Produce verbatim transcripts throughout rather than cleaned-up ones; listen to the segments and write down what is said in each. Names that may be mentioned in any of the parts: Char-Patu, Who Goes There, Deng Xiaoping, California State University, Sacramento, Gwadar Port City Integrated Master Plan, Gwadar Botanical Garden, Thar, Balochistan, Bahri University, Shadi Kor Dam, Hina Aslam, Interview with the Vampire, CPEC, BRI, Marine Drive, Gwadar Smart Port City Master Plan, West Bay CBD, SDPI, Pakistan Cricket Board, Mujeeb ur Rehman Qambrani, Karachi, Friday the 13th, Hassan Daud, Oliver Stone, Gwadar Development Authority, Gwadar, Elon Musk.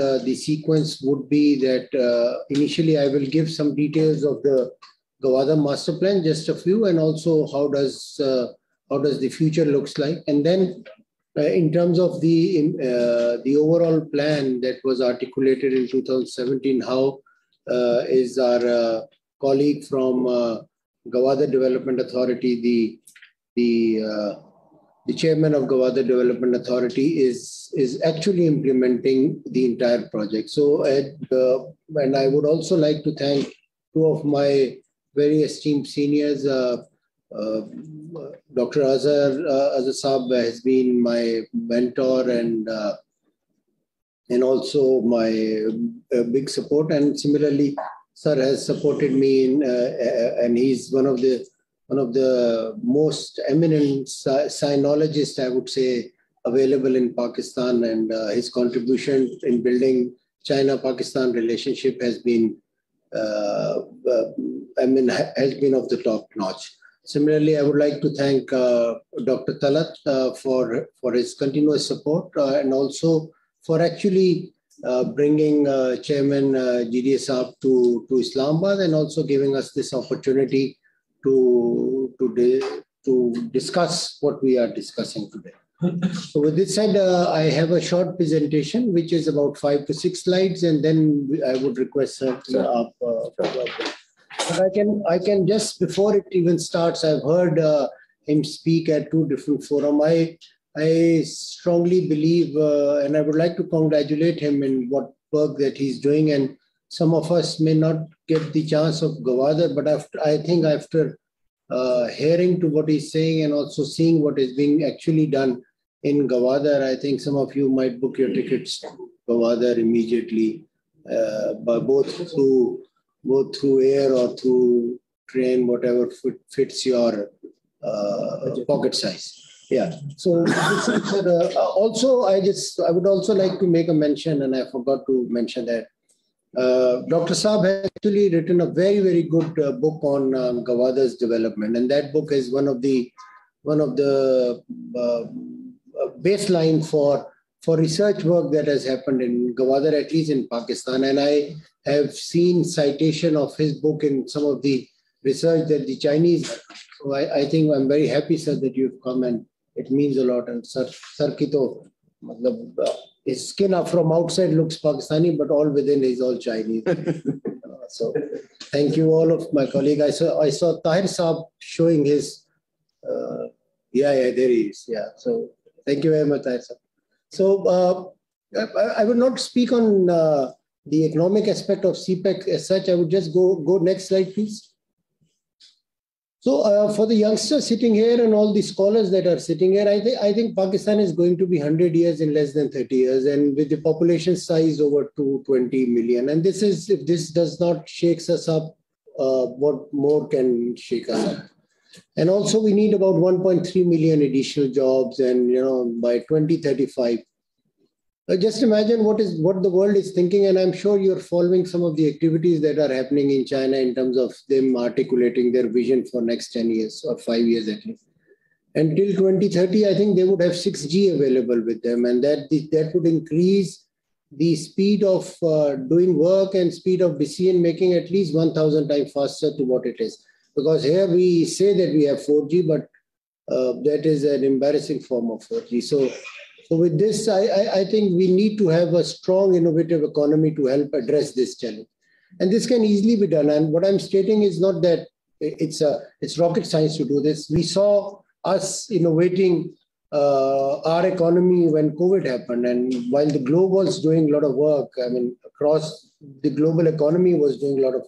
uh, the sequence would be that uh, initially I will give some details of the Gwadar master plan, just a few, and also how does uh, how does the future looks like, and then uh, in terms of the in, uh, the overall plan that was articulated in two thousand seventeen, how uh, is our uh, colleague from uh, Gwadar Development Authority, the the uh, the chairman of Gwadar Development Authority is is actually implementing the entire project. So, Ed, uh, and I would also like to thank two of my very esteemed seniors. Uh, uh, Doctor Azhar uh, Azhar Saab has been my mentor and uh, and also my uh, big support. And similarly, sir has supported me in, uh, and he's one of the one of the most eminent sinologists, I would say, available in Pakistan, and uh, his contribution in building China-Pakistan relationship has been, uh, uh, I mean, has been of the top notch. Similarly, I would like to thank uh, Doctor Talat uh, for for his continuous support uh, and also for actually uh, bringing uh, Chairman uh, G D S up to to Islamabad and also giving us this opportunity to to, di to discuss what we are discussing today. So with this said, uh, I have a short presentation, which is about five to six slides, and then I would request her to up. Uh, but I can, I can just, before it even starts, I've heard uh, him speak at two different forums. I, I strongly believe, uh, and I would like to congratulate him in what work that he's doing, and some of us may not get the chance of Gwadar, but after, I think after uh, hearing to what he's saying and also seeing what is being actually done in Gwadar, I think some of you might book your tickets to Gwadar immediately, uh, by both through both through air or through train, whatever fit, fits your uh, pocket size. Yeah. So uh, also, I just I would also like to make a mention, and I forgot to mention that. Uh, Doctor Saab has actually written a very, very good uh, book on uh, Gwadar's development, and that book is one of the one of the uh, baseline for for research work that has happened in Gwadar, at least in Pakistan. And I have seen citation of his book in some of the research that the Chinese. So I, I think I'm very happy, sir, that you've come, and it means a lot. And sir, sir Kito, his skin up from outside looks Pakistani, but all within is all Chinese. uh, so thank you all of my colleagues. I saw, I saw Tahir Saab showing his, uh, yeah, yeah, there he is. Yeah, so thank you very much, Tahir Saab. So uh, I, I will not speak on uh, the economic aspect of C PAC as such. I would just go, go next slide, please. So uh, for the youngsters sitting here and all the scholars that are sitting here, I, th I think Pakistan is going to be one hundred years in less than thirty years, and with the population size over two hundred twenty million. And this is, if this does not shake us up, uh, what more can shake us up? And also we need about one point three million additional jobs, and you know, by twenty thirty-five. Uh, just imagine what is what the world is thinking, and I'm sure you're following some of the activities that are happening in China in terms of them articulating their vision for next ten years or five years at least. And till twenty thirty, I think they would have six G available with them, and that, that would increase the speed of uh, doing work and speed of decision making at least one thousand times faster to what it is. Because here we say that we have four G, but uh, that is an embarrassing form of four G. So. So with this, I, I, I think we need to have a strong, innovative economy to help address this challenge. And this can easily be done. And what I'm stating is not that it's, a, it's rocket science to do this. We saw us innovating uh, our economy when COVID happened. And while the globe was doing a lot of work, I mean, across the global economy was doing a lot of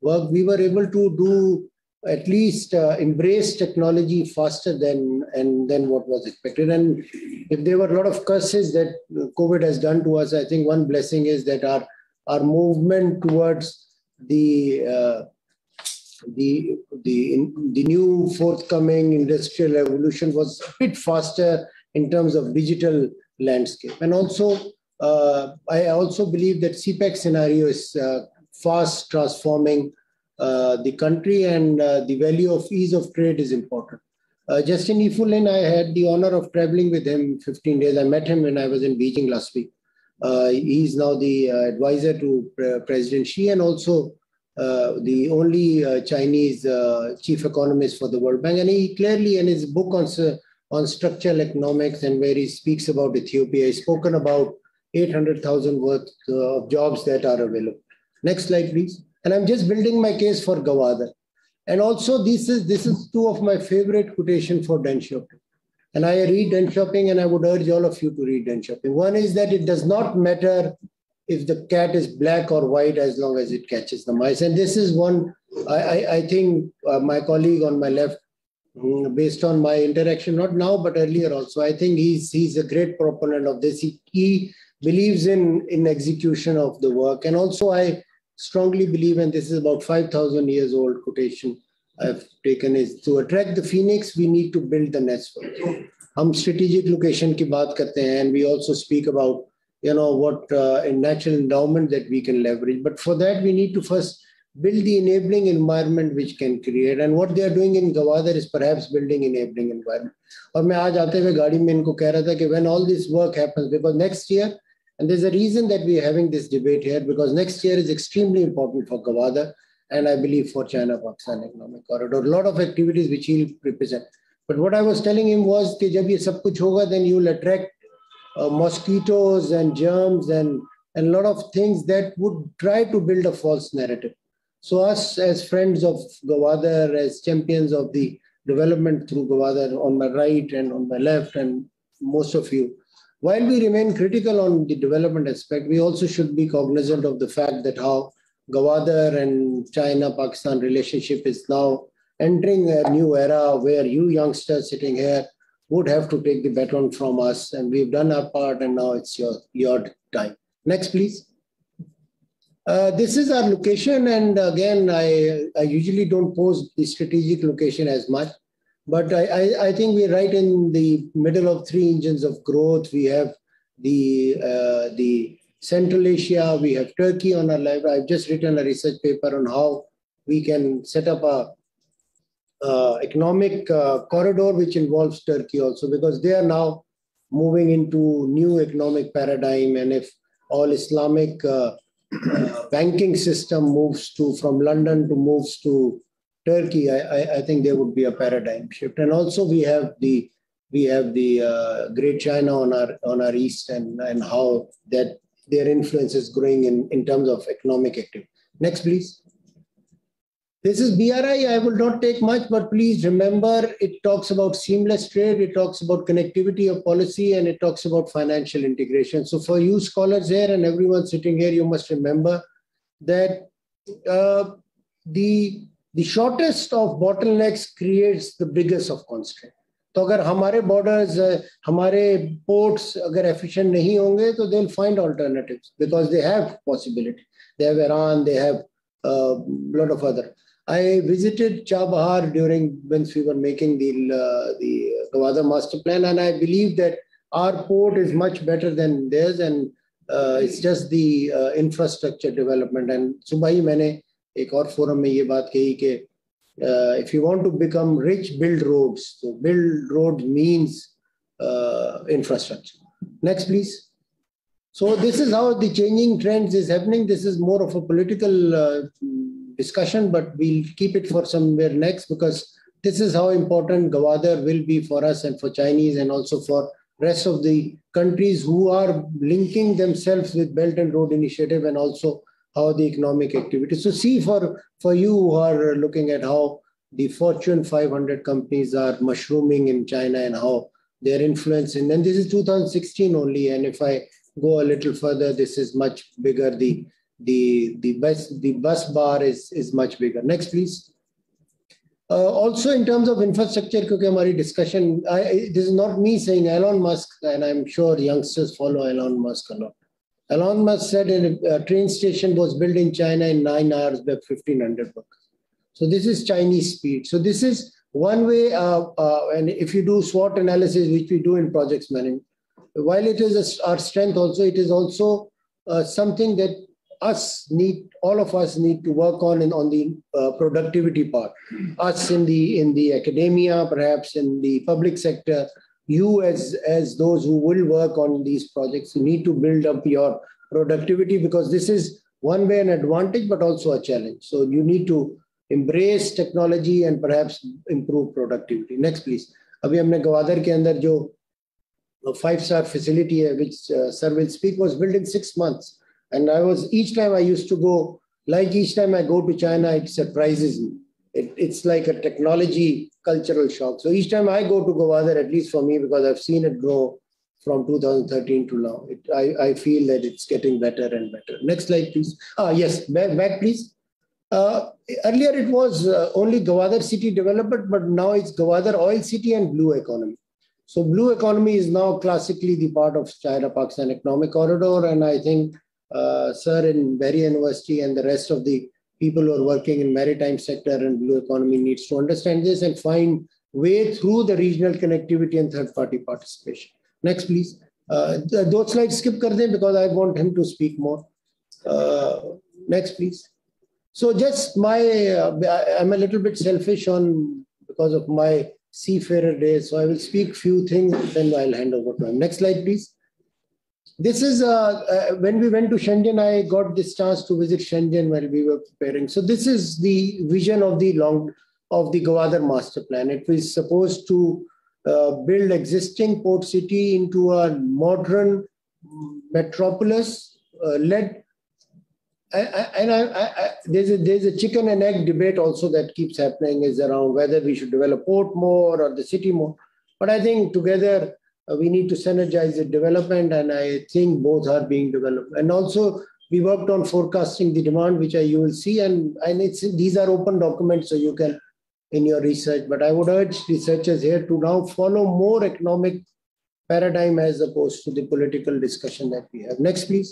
work, we were able to do at least uh, embrace technology faster than and than what was expected. And if there were a lot of curses that COVID has done to us, I think one blessing is that our our movement towards the uh, the the in, the new forthcoming industrial revolution was a bit faster in terms of digital landscape. And also, uh, I also believe that C PAC scenario is uh, fast transforming Uh, the country, and uh, the value of ease of trade is important. Uh, Justin Yifu Lin, I had the honor of traveling with him fifteen days. I met him when I was in Beijing last week. Uh, he's now the uh, advisor to pre President Xi and also uh, the only uh, Chinese uh, chief economist for the World Bank. And he clearly, in his book on, on structural economics, and where he speaks about Ethiopia, he's spoken about eight hundred thousand worth uh, of jobs that are available. Next slide, please. And I'm just building my case for Gwadar. And also, this is, this is two of my favorite quotations for Deng Xiaoping. And I read Deng Xiaoping, and I would urge all of you to read Deng Xiaoping. One is that it does not matter if the cat is black or white as long as it catches the mice. And this is one, I, I, I think uh, my colleague on my left, based on my interaction, not now, but earlier also, I think he's, he's a great proponent of this. He, he believes in, in execution of the work. And also I strongly believe, and this is about five thousand years old quotation I've taken, is to attract the phoenix, we need to build the nest. Hum strategic location ki baat karte hain, and we also speak about, you know, what uh, a natural endowment that we can leverage. But for that, we need to first build the enabling environment which can create. And what they are doing in Gwadar is perhaps building enabling environment. Aur main aaj aate hue gaadi mein inko keh raha tha ki when all this work happens, because next year, and there's a reason that we're having this debate here, because next year is extremely important for Gwadar. And I believe for China-Pakistan Economic Corridor, a lot of activities which he'll represent. But what I was telling him was that when this all happens, then you'll attract uh, mosquitoes and germs and a lot of things that would try to build a false narrative. So us as friends of Gwadar, as champions of the development through Gwadar on my right and on my left, and most of you, while we remain critical on the development aspect, we also should be cognizant of the fact that how Gwadar and China-Pakistan relationship is now entering a new era where you youngsters sitting here would have to take the baton from us, and we've done our part, and now it's your, your time. Next, please. Uh, this is our location, and again, I, I usually don't pose the strategic location as much, but I, I, I think we're right in the middle of three engines of growth. We have the uh, the Central Asia, we have Turkey on our live. I've just written a research paper on how we can set up a uh, economic uh, corridor which involves Turkey also, because they are now moving into new economic paradigm. And if all Islamic uh, uh, banking system moves to from London to moves to Turkey, I, I, I think there would be a paradigm shift. And also we have the we have the uh, Great China on our on our east, and and how that their influence is growing in, in terms of economic activity. Next, please. This is B R I. I will not take much, but please remember, it talks about seamless trade, it talks about connectivity of policy, and it talks about financial integration. So for you scholars here and everyone sitting here, you must remember that uh, the, the shortest of bottlenecks creates the biggest of constraints. So if our borders, uh, our ports agar efficient nahi honge, so they'll find alternatives, because they have possibility. They have Iran, they have a uh, lot of other. I visited Chabahar during when we were making the, uh, the Gwadar master plan, and I believe that our port is much better than theirs, and uh, it's just the uh, infrastructure development. And subah hi maine ek aur forum mein ye baat kahi ke Uh, if you want to become rich, build roads. So build road means uh, infrastructure. Next, please. So this is how the changing trends is happening. This is more of a political uh, discussion, but we'll keep it for somewhere next, because this is how important Gwadar will be for us and for Chinese, and also for rest of the countries who are linking themselves with Belt and Road Initiative, and also how the economic activity. So see, for, for you who are looking at how the Fortune five hundred companies are mushrooming in China and how their influence, and then this is two thousand sixteen only, and if I go a little further, this is much bigger. The, the, the, bus, the bus bar is, is much bigger. Next, please. Uh, also in terms of infrastructure, because our discussion, I, this is not me saying, Elon Musk, and I'm sure youngsters follow Elon Musk a lot. Elon Musk said a train station was built in China in nine hours by fifteen hundred workers. So this is Chinese speed. So this is one way, uh, uh, and if you do SWOT analysis, which we do in projects management, while it is a, our strength also, it is also uh, something that us need, all of us need to work on in, on the uh, productivity part. Us in the, in the academia, perhaps in the public sector, you as, as those who will work on these projects, you need to build up your productivity, because this is one way an advantage, but also a challenge. So you need to embrace technology and perhaps improve productivity. Next, please. Abhi humne Gwadar ke andar jo five-star facility hai, which uh, sir will speak, was built in six months. And I was, each time I used to go, like each time I go to China, it surprises me. It, it's like a technology cultural shock. So each time I go to Gwadar, at least for me, because I've seen it grow from two thousand thirteen to now, it, I, I feel that it's getting better and better. Next slide, please. Ah, yes, back, back please. Uh, earlier, it was uh, only Gwadar city development, but now it's Gwadar oil city and blue economy. So blue economy is now classically the part of China-Pakistan Economic Corridor. And I think uh, sir in Bahri University and the rest of the people who are working in maritime sector and blue economy needs to understand this and find way through the regional connectivity and third-party participation. Next, please. Uh, those slides skip kar dein because I want him to speak more. Uh, next, please. So just my, uh, I'm a little bit selfish on because of my seafarer days. So I will speak few things, then I'll hand over to him. Next slide, please. This is, uh, uh, when we went to Shenzhen, I got this chance to visit Shenzhen while we were preparing. So this is the vision of the long, of the Gwadar master plan. It was supposed to uh, build existing port city into a modern metropolis uh, led. I, I, and I, I, I, there's, a, there's a chicken and egg debate also that keeps happening is around whether we should develop port more or the city more. But I think together, Uh, we need to synergize the development, and I think both are being developed. And also, we worked on forecasting the demand, which I, you will see, and, and it's, these are open documents, so you can, in your research. But I would urge researchers here to now follow more economic paradigm as opposed to the political discussion that we have. Next, please.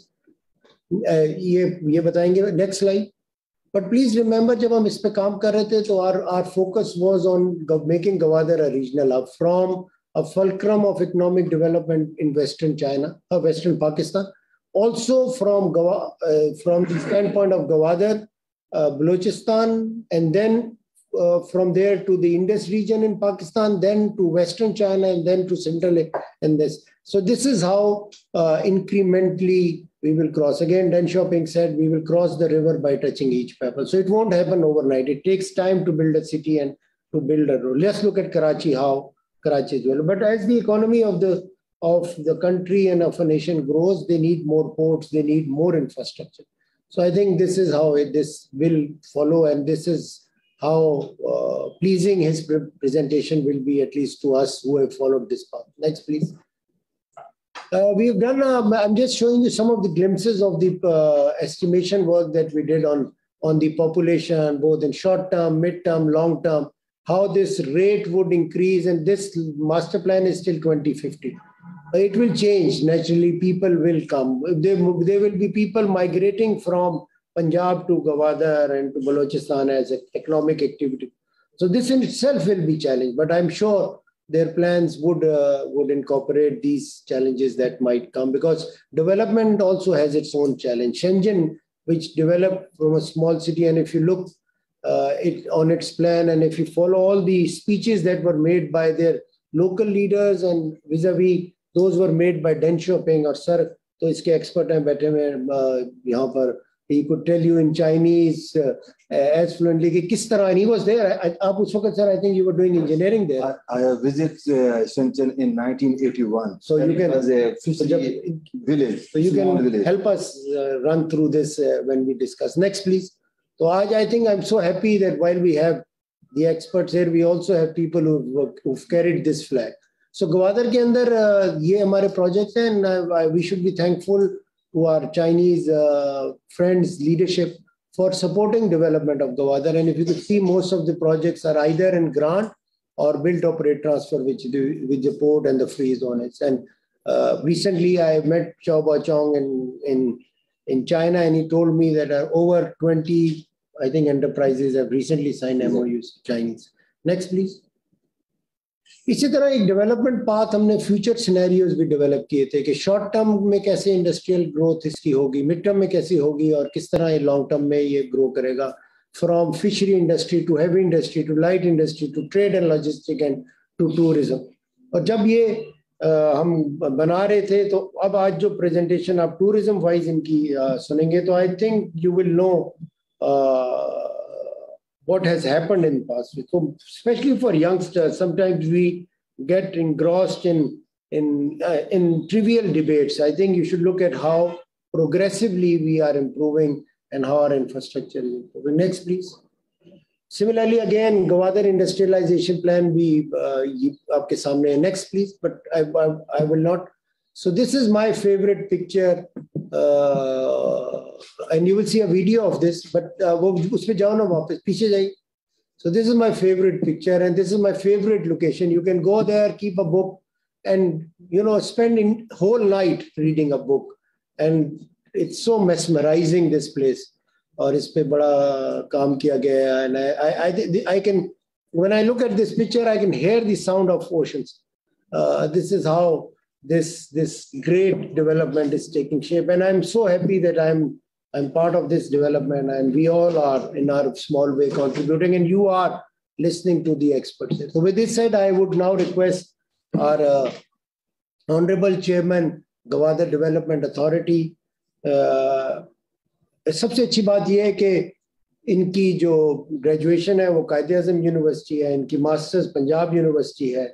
Uh, ye, ye batayenge. Next slide. But please remember, when we were working on this, our focus was on making Gwadar a regional hub from a fulcrum of economic development in Western China, uh, Western Pakistan. Also from, Gawa, uh, from the standpoint of Gwadar, uh, Balochistan, and then uh, from there to the Indus region in Pakistan, then to Western China, and then to Central and this. So this is how uh, incrementally we will cross. Again, Deng Xiaoping said, we will cross the river by touching each pebble. So it won't happen overnight. It takes time to build a city and to build a road. Let's look at Karachi, how Karachi as well. But as the economy of the, of the country and of a nation grows, they need more ports, they need more infrastructure. So I think this is how it, this will follow, and this is how uh, pleasing his pre presentation will be, at least to us who have followed this path. Next, please. Uh, we've done, um, I'm just showing you some of the glimpses of the uh, estimation work that we did on, on the population, both in short term, mid term, long term, how this rate would increase, and this master plan is till twenty fifty. It will change naturally, people will come. There, there will be people migrating from Punjab to Gwadar and to Balochistan as an economic activity. So this in itself will be challenged, but I'm sure their plans would, uh, would incorporate these challenges that might come, because development also has its own challenge. Shenzhen, which developed from a small city, and if you look Uh, it on its plan, and if you follow all the speeches that were made by their local leaders and vis-a-vis those were made by Deng Xiaoping or sir, so iske expert hain baithe mein yahan par, he could tell you in Chinese uh, as fluently ki kis tarah, and he was there. I, aap us waqt sir, I think you were doing engineering there. I, I visited uh, Shenzhen in nineteen eighty-one. So you can, as a fishery village. So you can village. help us uh, run through this uh, when we discuss. Next, please. So I think I'm so happy that while we have the experts here, we also have people who've, who've carried this flag. So Gwadar ke andar, uh, ye hamare projects hai, and uh, we should be thankful to our Chinese uh, friends' leadership for supporting development of Gwadar. And if you could see, most of the projects are either in grant or built, operate, transfer, which the, with the port and the free zones. And uh, recently I met Chow Ba Chong in, in in China, and he told me that uh, over twenty, I think, enterprises have recently signed M O Us, Chinese. Next, please. इसी तरह एक development path हमने future scenarios भी develop किए थे कि short term में कैसे industrial growth इसकी होगी, mid term में कैसी होगी, और किस तरह long term में ये grow करेगा, from fishery industry to heavy industry to light industry to trade and logistics and to tourism. और जब ये Uh, हम बना रहे थे तो अब आज जो प्रेजेंटेशन आप टूरिज्म वाइज इनकी uh, सुनेंगे तो I think you will know what has happened in past. तो specially for youngsters sometimes we get engrossed in in uh, in trivial debates. I think you should look at how progressively we are improving and how our infrastructure is improving. Next please. Similarly, again, Gwadar industrialization plan we आपके सामने है. Next, please. But I, I, I will not. So this is my favorite picture, uh, and you will see a video of this. But वो उसपे जाओ ना वापस पीछे जाइए. So this is my favorite picture, and this is my favorite location. You can go there, keep a book, and you know, spend whole night reading a book, and it's so mesmerizing, this place. और इस पे बड़ा काम किया गया है. And I, I, I can, when I look at this picture, I can hear the sound of oceans. Uh, this is how this this great development is taking shape, and I'm so happy that I'm I'm part of this development, and we all are in our small way contributing, and you are listening to the experts. So with this said, I would now request our uh, honorable chairman, Gwadar Development Authority. Uh, सबसे अच्छी बात यह है कि इनकी जो graduation है वो कायद-ए-आज़म यूनिवर्सिटी है, इनकी मास्टर्स पंजाब यूनिवर्सिटी है,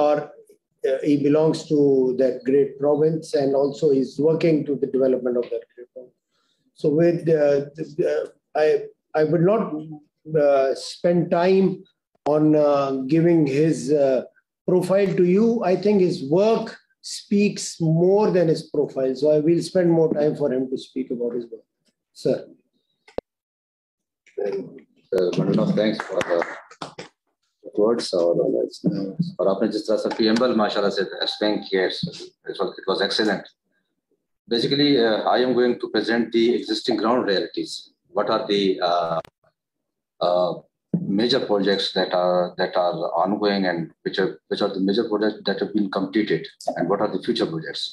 और he belongs to that great province and also he is working to the development of that great province. So with I I would not spend time on giving his profile to you. I think his work speaks more than his profile, so I will spend more time for him to speak about his work. Sir. Bundle of thanks for the words. और आपने जिस तरह से preamble माशाल्लाह से explain किया, it was excellent. Basically, uh, I am going to present the existing ground realities. What are the uh, uh, major projects that are that are ongoing, and which are which are the major projects that have been completed, and what are the future projects?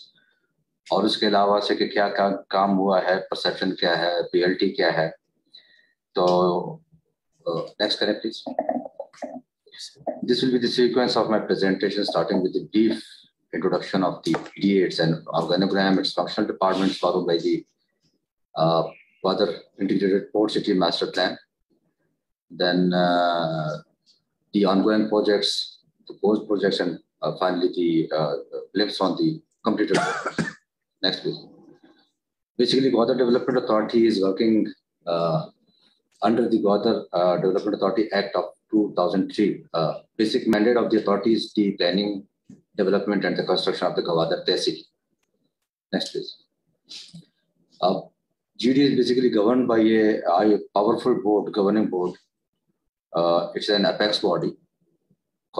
और उसके अलावा से कि क्या क्या काम हुआ है, परसेप्शन क्या है, पीएलटी क्या है. तो नेक्स्ट करें please. This will be the sequence of my presentation, starting with the brief introduction of the PDAs and organogram, its functional departments followed by the Gwadar integrated port city master plan, then uh, the ongoing projects, the proposed projects, and uh, finally the uh, glimpse on the completed projects. Next please. Basically, Gwadar Development Authority is working uh, under the Gwadar uh, Development Authority Act of two thousand three. Uh, basic mandate of the authority is the planning, development, and the construction of the Gwadar tehsil. Next please. Uh, G D is basically governed by a, a powerful board, governing board. Uh, it's an apex body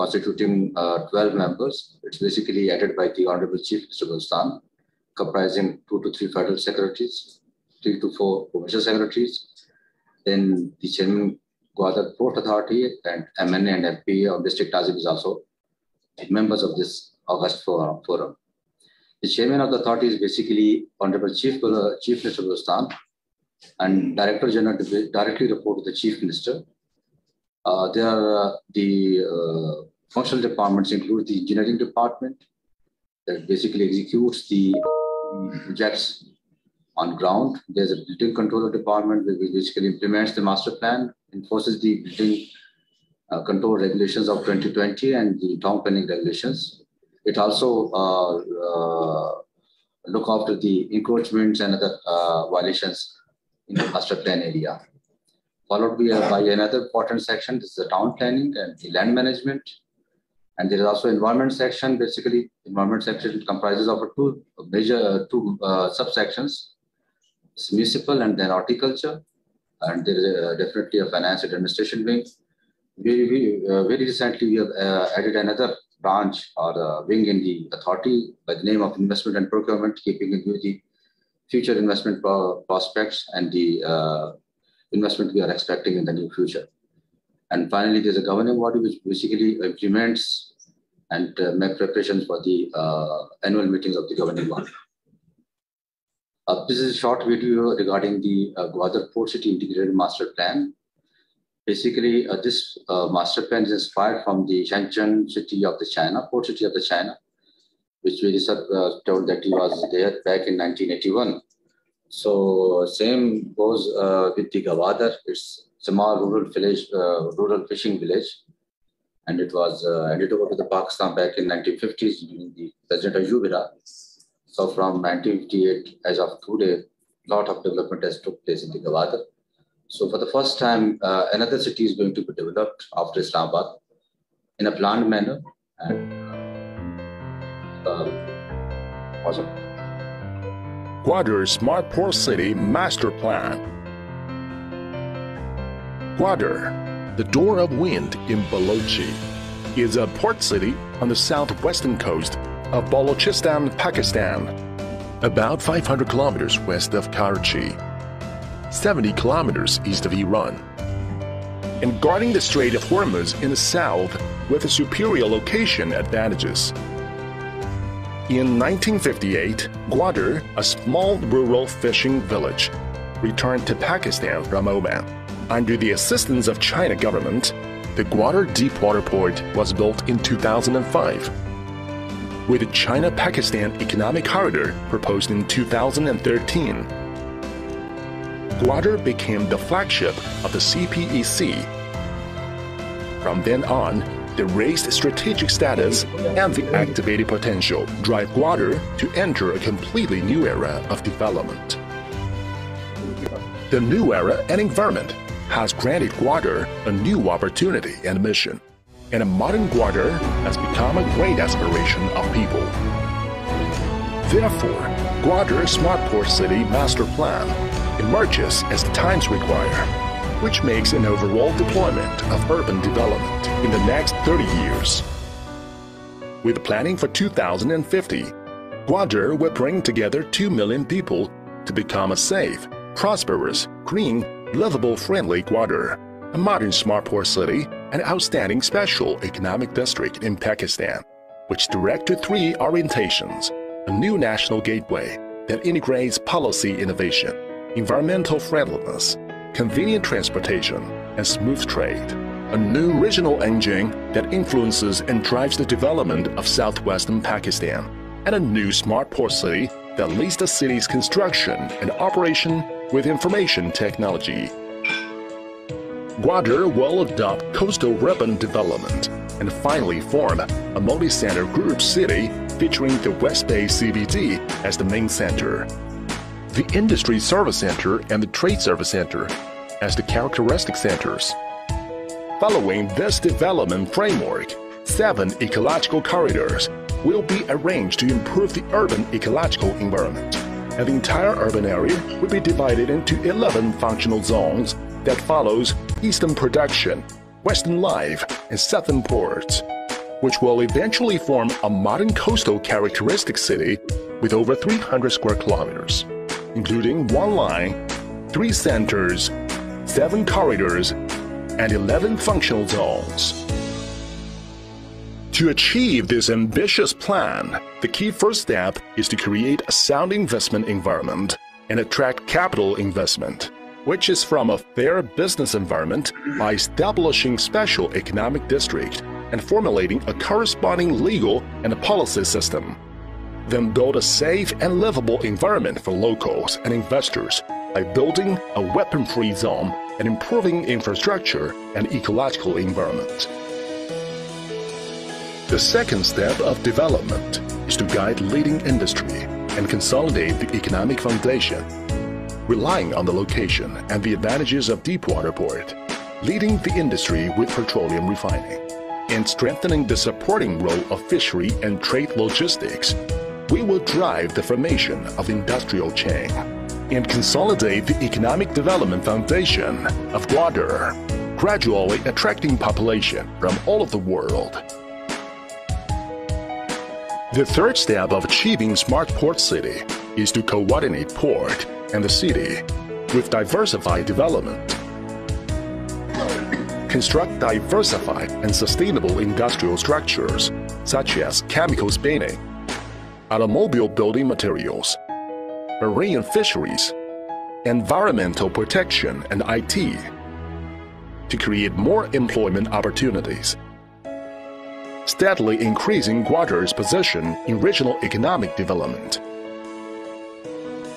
constituting uh, twelve members. It's basically headed by the Honorable Chief Mister Balochistan, comprising two to three federal secretaries, three to four provincial secretaries, then the chairman Gwadar Port Authority, and M N A and F P A of district Azim is also members of this August forum. The chairman of the authority is basically Honorable Chief uh, Chief Minister Balochistan, and Director General directly report to the Chief Minister. Uh, there are uh, the uh, functional departments include the engineering department that basically executes the projects on ground. There's a building controller department which basically implements the master plan, enforces the building uh, control regulations of twenty twenty and the town planning regulations. It also uh, uh, look after the encroachments and other uh, violations in the master plan area. Followed by another important section, this is the town planning and the land management. And there is also environment section. Basically, environment section comprises of two major two uh, subsections: it's municipal and then horticulture. And there is uh, definitely a finance and administration wing. Very, very, uh, very recently, we have uh, added another branch or uh, wing in the authority by the name of investment and procurement, keeping in view the future investment prospects and the uh, investment we are expecting in the near future. And finally, there's a governing body which basically implements and uh, make preparations for the uh, annual meetings of the governing body. Uh, this is a short video regarding the uh, Gwadar Port City Integrated Master Plan. Basically, uh, this uh, master plan is inspired from the Shenzhen city of the China, port city of the China, which we uh, told that he was there back in nineteen eighty-one. So same goes uh, with the Gwadar. It's small rural village, uh, rural fishing village, and it was uh, handed over to the Pakistan back in nineteen fifties during the President Ayub era. So from nineteen fifty-eight, as of today, a lot of development has took place in the Gwadar. So for the first time, uh, another city is going to be developed after Islamabad in a planned manner. And, uh, awesome. Gwadar Smart Port City Master Plan. Gwadar, the door of wind in Balochi, is a port city on the southwestern coast of Balochistan, Pakistan, about five hundred kilometers west of Karachi, seventy kilometers east of Iran, and guarding the Strait of Hormuz in the south with a superior location advantages. In nineteen fifty-eight, Gwadar, a small rural fishing village, returned to Pakistan from Oman. Under the assistance of China government, the Gwadar Deepwater Port was built in two thousand five, with the China-Pakistan Economic Corridor proposed in two thousand thirteen. Gwadar became the flagship of the C P E C. From then on, the raised strategic status and the activated potential drive Gwadar to enter a completely new era of development. The new era and environment has granted Gwadar a new opportunity and mission, and a modern Gwadar has become a great aspiration of people. Therefore, Gwadar Smart Port City Master Plan emerges as the times require, which makes an overall deployment of urban development in the next thirty years. With planning for two thousand fifty, Gwadar will bring together two million people to become a safe, prosperous, green, livable, friendly Gwadar, a modern smart port city, an outstanding special economic district in Pakistan, which direct to three orientations: a new national gateway that integrates policy innovation, environmental friendliness, convenient transportation, and smooth trade. A new regional engine that influences and drives the development of southwestern Pakistan. And a new smart port city that leads the city's construction and operation with information technology. Gwadar will adopt coastal urban development and finally form a multi-center group city featuring the West Bay C B D as the main center, the Industry Service Center and the Trade Service Center as the characteristic centers. Following this development framework, seven ecological corridors will be arranged to improve the urban ecological environment, and the entire urban area will be divided into eleven functional zones that follows eastern production, western life, and southern ports, which will eventually form a modern coastal characteristic city with over three hundred square kilometers. Including one line, three centers, seven corridors, and eleven functional zones. To achieve this ambitious plan, the key first step is to create a sound investment environment and attract capital investment, which is from a fair business environment by establishing special economic district and formulating a corresponding legal and a policy system. Then build a safe and livable environment for locals and investors by building a weapon-free zone and improving infrastructure and ecological environment. The second step of development is to guide leading industry and consolidate the economic foundation, relying on the location and the advantages of deepwater port, leading the industry with petroleum refining, and strengthening the supporting role of fishery and trade logistics. We will drive the formation of the industrial chain and consolidate the economic development foundation of Gwadar, gradually attracting population from all of the world. The third step of achieving Smart Port City is to coordinate port and the city with diversified development. Construct diversified and sustainable industrial structures such as chemical spinning, automobile building materials, marine fisheries, environmental protection, and I T. to create more employment opportunities, steadily increasing Gwadar's position in regional economic development,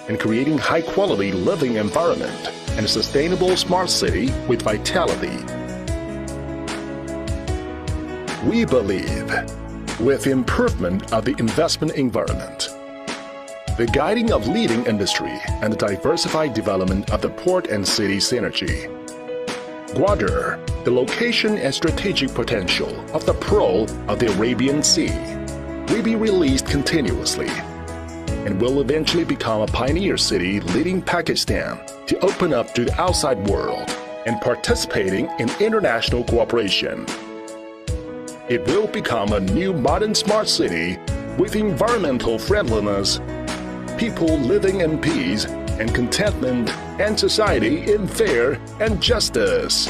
and creating high-quality living environment and a sustainable smart city with vitality. We believe, with improvement of the investment environment, the guiding of leading industry, and the diversified development of the port and city synergy, Gwadar, the location and strategic potential of the Pearl of the Arabian Sea, will be released continuously and will eventually become a pioneer city leading Pakistan to open up to the outside world and participating in international cooperation. It will become a new modern smart city with environmental friendliness, people living in peace and contentment, and society in fair and justice. I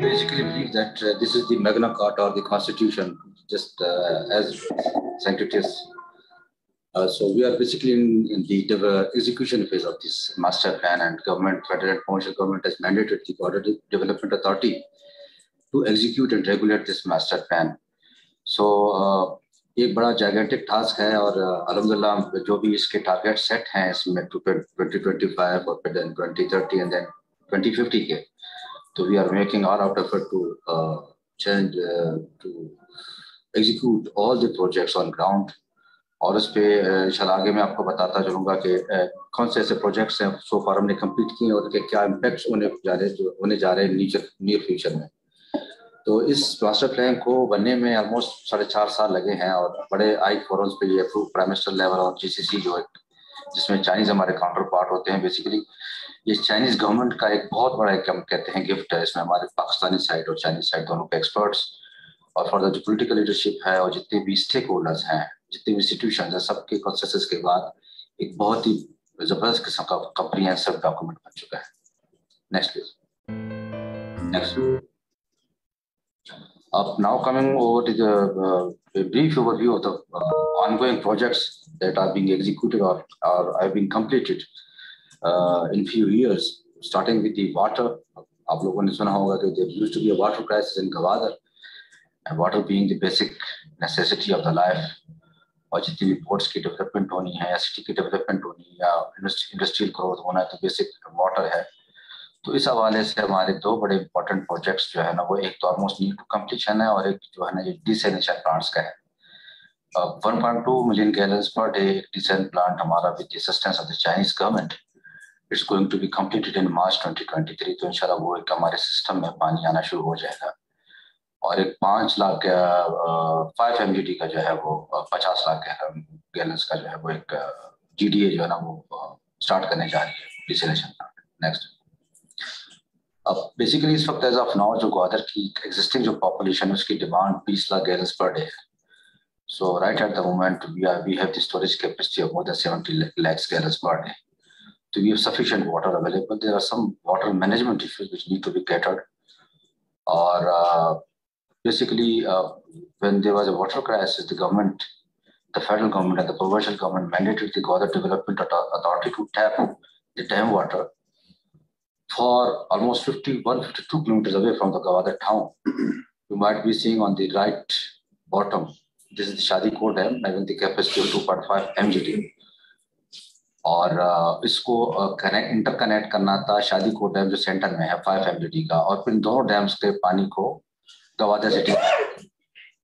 basically believe that uh, this is the Magna Carta or the Constitution, just uh, as sanctities. Uh, so we are basically in, in the, the execution phase of this master plan, and government, federal and provincial government has mandated the Gwadar Development Authority to execute and regulate this master plan. So uh, एक बड़ा gigantic task है और अलहमदुलिल्लाह जो भी इसके target set हैं इसमें twenty twenty-five और फिर then twenty thirty and then twenty fifty के, तो we are making all out effort to uh, change uh, to execute all the projects on ground. और इस पे इंशाल्लाह आगे मैं आपको बताता चलूँगा कि कौन से ऐसे प्रोजेक्ट्स हैं सो फार हमने कंप्लीट किए और के क्या इम्पैक्ट्स होने जा रहे जो होने जा रहे हैं नीचर नियर फ्यूचर में। तो इस मास्टर प्लान को बनने में ऑलमोस्ट साढ़े चार साल लगे हैं और बड़े आई फोरम्स पे ये अप्रूव प्राइम मिनिस्टर लेवल और जी सी सी जो जिसमें चाइनीज़ हमारे काउंटर पार्ट होते हैं, बेसिकली ये चाइनीज़ गवर्नमेंट का एक बहुत बड़ा एक हम कहते हैं गिफ्ट है। इसमें हमारे पाकिस्तानी साइड और चाइनीज साइड दोनों के एक्सपर्ट्स और फॉर द जो पोलिटिकल लीडरशिप है और जितने भी स्टेक होल्डर्स हैं, जितने इंस्टीट्यूशन है, सबके कंसेंसस के बाद एक बहुत ही जबरदस्त किस्म का कॉम्प्रिहेंसिव डॉक्यूमेंट बन चुका है। Next please. नेक्स्ट। अब now coming over to the brief overview of the ongoing projects that are being executed और और are being completed in few years, starting with the water. आप लोगों ने सुना होगा कि there used to be a water crisis in Gwadar and water being the basic necessity of the life. और जितनी भी पोर्ट्स की डेवलपमेंट होनी है या सिटी की डेवलपमेंट होनी है या इंडस्ट्रियल ग्रोथ होना है तो बेसिक वाटर है। तो इस हवाले से हमारे दो बड़े इंपॉर्टेंट प्रोजेक्ट्स जो है ना, वो एक तो ऑलमोस्ट नीड टू कम्प्लीशन है और एक जो है ना ये डिसैलिनेशन प्लांट्स का है। One point two million gallons per day desalination plant हमारा with assistance of the Chinese government it's going to be completed in March twenty twenty three. तो इंशाल्लाह वो एक हमारे सिस्टम में पानी आना शुरू हो जाएगा और एक पाँच lakh five M G D का जो है वो पचास लाख गैलन्स का जो है वो एक जी डी ए जो है ना वो स्टार्ट करने जा रही है डिसैलिनेशन प्लांट। नेक्स्ट। अब बेसिकली इस वक्त एज ऑफ नाउ जो ग्वादर की एग्जिस्टिंग जो पॉपुलेशन है उसकी डिमांड बीस लाख गैलन्स पर डे है। So right at the moment we are we have the storage capacity of more than seventy lakh gallons per day. तो we have sufficient water available. There are some water management issues which need to be catered और uh, Basically, uh, when there was a water crisis, the government, the federal government and the provincial government mandated the Gwadar Development Authority to tap the dam water for almost fifty-one, fifty-two kilometers away from the Gwadar town. You might be seeing on the right bottom, this is the Shadi Kor Dam, having the capacity of two point five M G D. और इसको connect interconnect करना था शादी coat dam जो centre में है five एमजीडी का और फिर दोनों डैम्स के पानी को Gwadar city.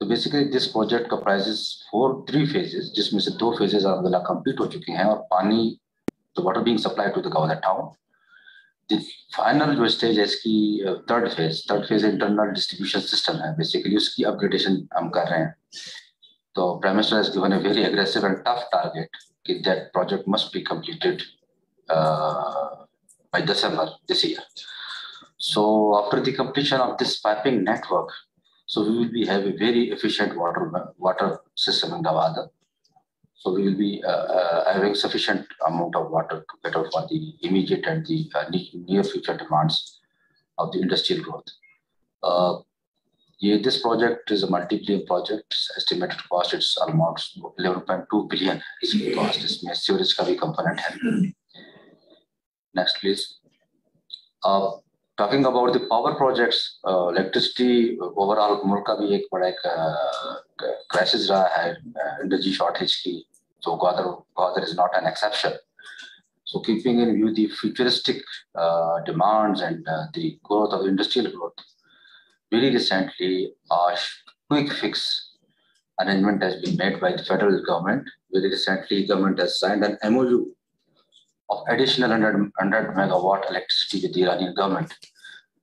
So basically this project comprises four three phases, जिसमें से दो phases alhamdulillah complete हो चुके हैं और पानी the water being supplied to the Gwadar town. The final जो stage है इसकी third phase, third phase internal distribution system है, basically उसकी upgradation हम कर रहे हैं. तो Prime Minister has given a very aggressive and tough target कि that project must be completed uh, by December this year. So after the completion of this piping network, so we will be have a very efficient water water system in Gwadar. So we will be uh, uh, having sufficient amount of water to cater for the immediate and the uh, near future demands of the industrial growth. Uh, Yeah, this project is a multi-billion project. Estimated cost is almost eleven point two billion. Its cost is में sewerage का भी component है. Next, please. Uh, talking about the power projects, uh, electricity overall मुल्क का भी एक बड़ा एक crisis रहा है, energy shortage की. So Gwadar, Gwadar is not an exception. So keeping in view the futuristic uh, demands and uh, the growth of industrial growth, very recently a quick fix arrangement has been made by the federal government. Very recently, government has signed an M O U of additional one hundred megawatt electricity with the Iranian government.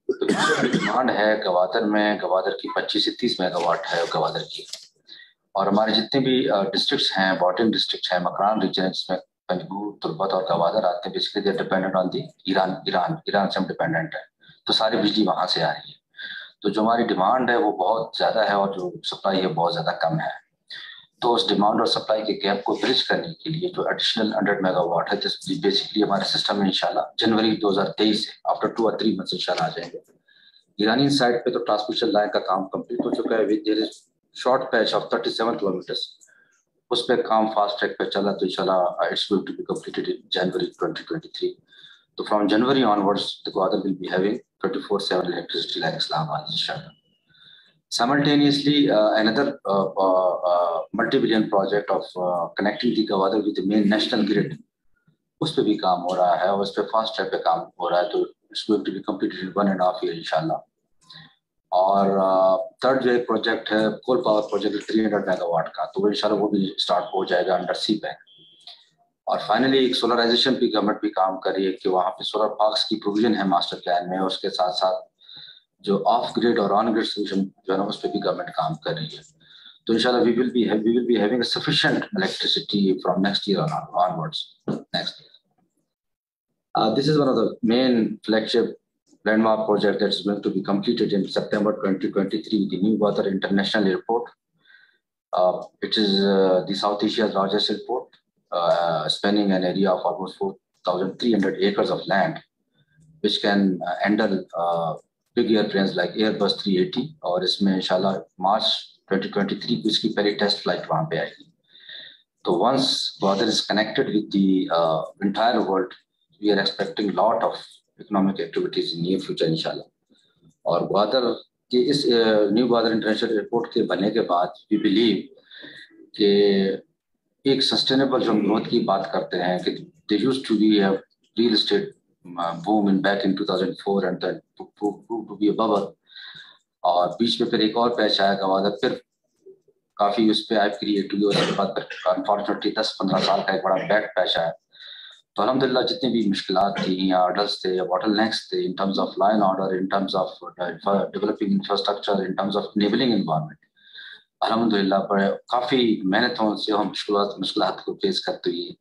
So the demand hai Gwadar mein, Gwadar ki twenty-five se thirty megawatt hai Gwadar ki. और हमारे जितने भी districts हैं, bottom districts हैं, Makran regions में पंजगूर, तुरबत और गवादर आते हैं, basically they dependent on the Iran, Iran, Iran से हम डिपेंडेंट हैं, तो सारी बिजली वहां से आ रही है, तो जो हमारी डिमांड है वो बहुत ज्यादा है और जो सप्लाई है बहुत ज्यादा कम है, तो उस डिमांड और सप्लाई के गैप को ब्रिज करने के लिए जो एडिशनल हंड्रेड मेगावाट है, जिसकी बेसिकली हमारे सिस्टम में इंशाल्लाह जनवरी दो हजार तेईस से आफ्टर टू और थ्री मंथ इंशाल्लाह आ जाएंगे. ईरानी साइड पे तो ट्रांसमिशन लाइन का काम कम्प्लीट हो चुका है, short patch of thirty-seven kilometers, us pe kaam fast track pe chala, to inshallah it's going to be completed in January twenty twenty-three. So from January onwards the Gwadar will be having twenty-four seven electricity like Islamabad inshallah. Simultaneously uh, another uh, uh, multi-billion project of uh, connecting the Gwadar with the main national grid, us pe bhi kaam ho raha hai aur us pe fast track pe kaam ho raha hai, to it's going to be completed in one and a half year inshallah. और third जो एक project है coal power project three hundred megawatt का, तो इंशाल्लाह वो भी start हो जाएगा अंडर सी बैंक. और फाइनली एक सोलराइजेशन पे गवर्नमेंट भी काम कर रही है कि वहाँ पे सोलर पार्क्स की प्रोविजन है मास्टर प्लान में, और उसके साथ साथ जो ऑफ ग्रिड और ऑन ग्रिड सोल्यूशन जो है ना उस पर भी गवर्नमेंट काम कर रही है, तो इंशाल्लाह we will be we will be having sufficient electricity from next year onwards. Next, this is one of the main flagship landmark project that is going to be completed in September twenty twenty-three, the new Gwadar International Airport. Uh, it is uh, the South Asia's largest airport, uh, spanning an area of almost four thousand three hundred acres of land, which can uh, handle uh, big airplanes like Airbus three eighty. और इसमें इंशाल्लाह March twenty twenty-three को इसकी पहली test flight वहाँ पे आएगी. तो once Gwadar is connected with the uh, entire world, we are expecting lot of economic activities in near future inshallah. और ग्वादर के इस न्यू ग्वादर इंटरनेशनल एयरपोर्ट के बनने के बाद वी बिलीव कि एक सस्टेनेबल जो ग्रोथ की बात करते हैं कि they use to be a real estate boom in back in two thousand four and that prove to be a bubble, और बीच में फिर एक और पैच आया ग्वादर, फिर काफ़ी उस पर ऐप क्रिएट हुई, और उसके बाद अनफॉर्चुनेटली दस पंद्रह साल का एक बड़ा बैड पैच आया. तो अलहमदिल्ला जितनी भी मुश्किलात थी या ऑर्डर्स थे या बॉटलनेक्स थे in terms of law and order, in terms of developing infrastructure, in terms of enabling environment, अलहमदिल्ला पर काफ़ी मेहनतों से हम मुश्किलात मुश्किलात को फेस करते हुए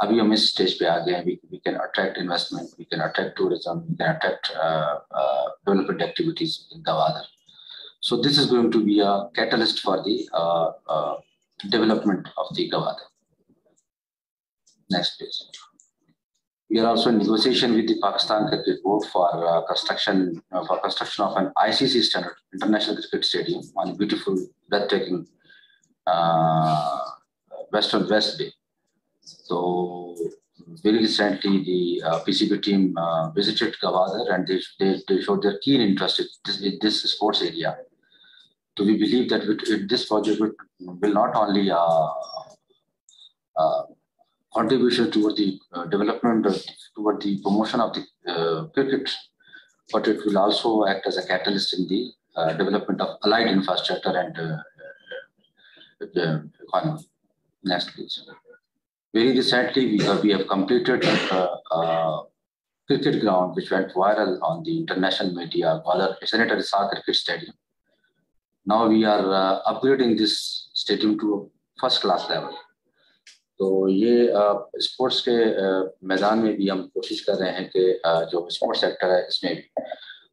अभी हम इस स्टेज पे आ गए हैं. We can attract investment, we can attract tourism, we can attract development activities in Gwadar. So this is going to be a catalyst for the development of the Gwadar. Next please. We are also in negotiation with the Pakistan Cricket Board for uh, construction uh, for construction of an I C C standard international cricket stadium on a beautiful, breathtaking uh, western West Bay. So very recently, the uh, P C B team uh, visited Gwadar and they, they they showed their keen interest in this, in this sports area. So we believe that with, with this project will, will not only uh, uh, contribution toward the uh, development, of, toward the promotion of the uh, cricket, but it will also act as a catalyst in the uh, development of allied infrastructure and uh, the economy. Next, please. Very recently, we have, we have completed a uh, cricket ground which went viral on the international media, Gwadar Senator Issa Cricket Stadium. Now we are uh, upgrading this stadium to a first-class level. तो ये sports के मैदान में भी हम कोशिश कर रहे हैं कि जो स्पोर्ट्स सेक्टर है इसमें भी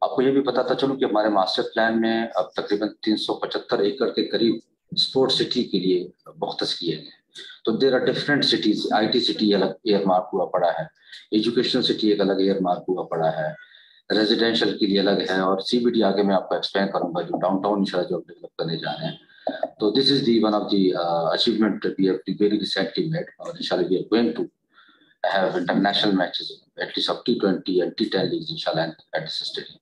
आपको ये भी पता था चलो कि हमारे मास्टर प्लान में अब तकरीबन तीन सौ पचहत्तर एकड़ के करीब स्पोर्ट्स सिटी के लिए मुख्तस किए गए. तो there are different cities, IT city अलग एयर मार्क हुआ पड़ा है, एजुकेशनल सिटी एक अलग एयर मार्क हुआ पड़ा है, रेजिडेंशियल के लिए अलग है और सीबीडी आगे मैं आपको एक्सप्लेन करूंगा जो डाउनटाउन इशारा जो डेवलप करने जा रहे हैं. तो this is the one of the achievement we have very recently made और इंशाल्लाह we are going to have international matches at least up to twenty and T ten leagues इंशाल्लाह at this stadium.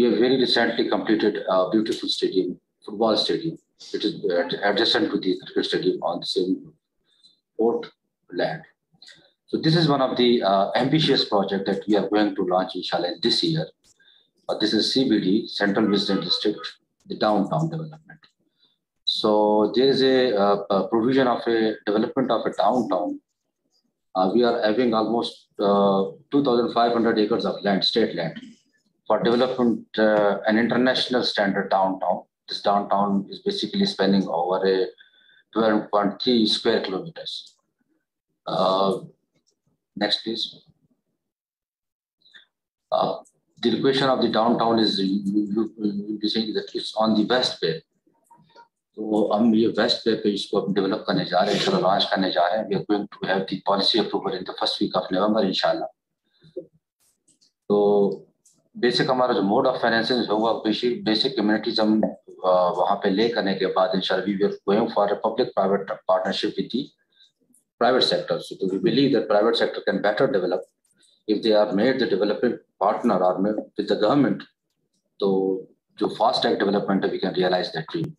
We have very recently completed a beautiful stadium, football stadium. It is adjacent to the cricket stadium on the same port land. So this is one of the uh, ambitious projects that we are going to launch inshallah this year. Uh, this is C B D, Central Business District, the downtown development. So there is a, uh, a provision of a development of a downtown. Uh, we are having almost uh, two thousand five hundred acres of land, state land, for development uh, an international standard downtown. This downtown is basically spanning over a twelve point three square kilometers. Uh, next, please. Uh, the location of the downtown is, you will be saying that it's on the West Bay. So, um, we West Bay pe isko develop karne ja rahe hain, isko launch karne ja rahe hain. We are going to have the policy approval in the first week of November, inshallah. So, basic हमारा जो mode of financing होगा basic communities हम वहाँ पे ले करने के बाद इंशाल्लाह we will going for a public private partnership with the private sector. So we believe that private sector can better develop if they are made the development partner और विद द गवर्नमेंट. तो जो fast track development है we can realize that dream.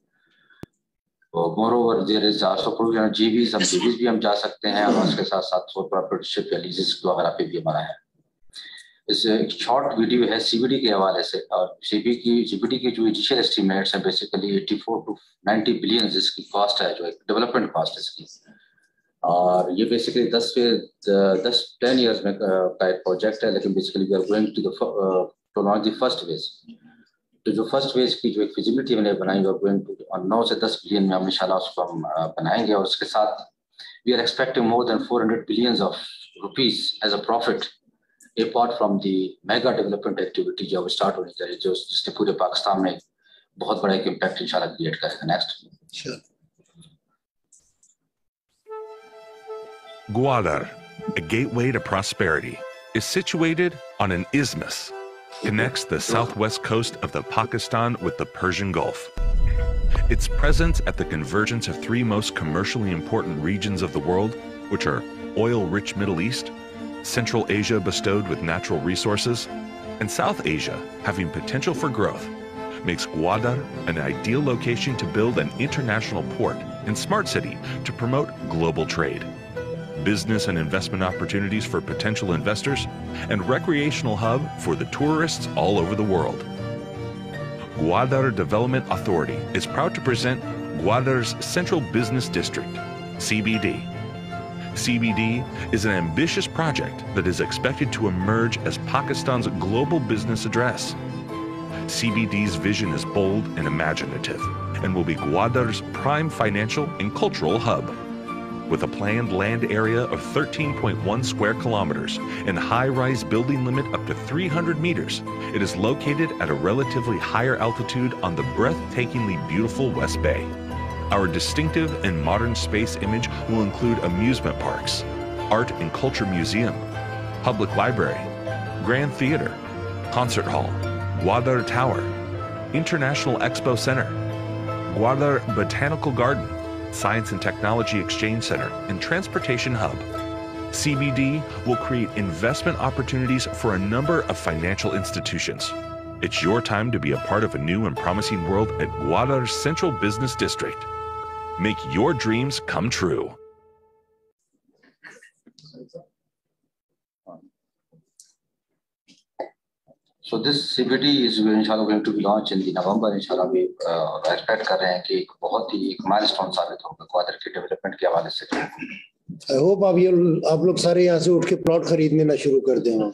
Moreover there is also provision जीवीज, हम JVs भी हम जा सकते हैं और उसके साथ साथ सो प्रॉपर्टीशिप या लीजेस वगैरह पे भी हमारा है. इस एक शॉर्ट वीडियो है सीबीडी के हवाले से और सीबी की सीबीडी के जो इनिशियल एस्टिमेट्स हैं बेसिकली चौरासी टू नब्बे बिलियन इसकी कॉस्ट है, जो एक डेवलपमेंट कॉस्ट इसकी, और ये बेसिकली दस टेन इयर्स में का एक प्रोजेक्ट है. लेकिन basically we are going to the to launch the first phase. तो जो फर्स्ट फेज की जो एक फिजिबिलिटी हमने बनाई वी आर गोइंग टू नौ से दस बिलियन में हम इंशाल्लाह उसको हम बनाएंगे और उसके साथ we are expecting more than four hundred billion of rupees as a profit apart from the mega development activity जो अब start होने जा रही है, जो जिसने पूरे पाकिस्तान में बहुत बड़ा एक impact इंशाल्लाह create करेगा. Next. Sure. Gwadar, a gateway to prosperity, is situated on an isthmus, connects the southwest coast of the Pakistan with the Persian Gulf. Its presence at the convergence of three most commercially important regions of the world, which are oil-rich Middle East, Central Asia bestowed with natural resources, and South Asia having potential for growth, makes Gwadar an ideal location to build an international port and smart city to promote global trade, business and investment opportunities for potential investors, and recreational hub for the tourists all over the world. Gwadar Development Authority is proud to present Gwadar's Central Business District, C B D. C B D is an ambitious project that is expected to emerge as Pakistan's global business address. C B D's vision is bold and imaginative and will be Gwadar's prime financial and cultural hub. With a planned land area of thirteen point one square kilometers and high-rise building limit up to three hundred meters, it is located at a relatively higher altitude on the breathtakingly beautiful West Bay. Our distinctive and modern space image will include amusement parks, art and culture museum, public library, grand theater, concert hall, Gwadar Tower, International Expo Center, Gwadar Botanical Garden, Science and Technology Exchange Center, and Transportation Hub. C B D will create investment opportunities for a number of financial institutions. It's your time to be a part of a new and promising world at Gwadar's Central Business District. Make your dreams come true. So this C B D is inshallah going to be launched in the November. Inshallah, we uh, expect कर रहे हैं कि बहुत ही एक milestone साबित होगा Gwadar के development के हवाले से. I hope आप ये आप लोग सारे यहाँ से उठ के plot खरीदने ना शुरू कर दें.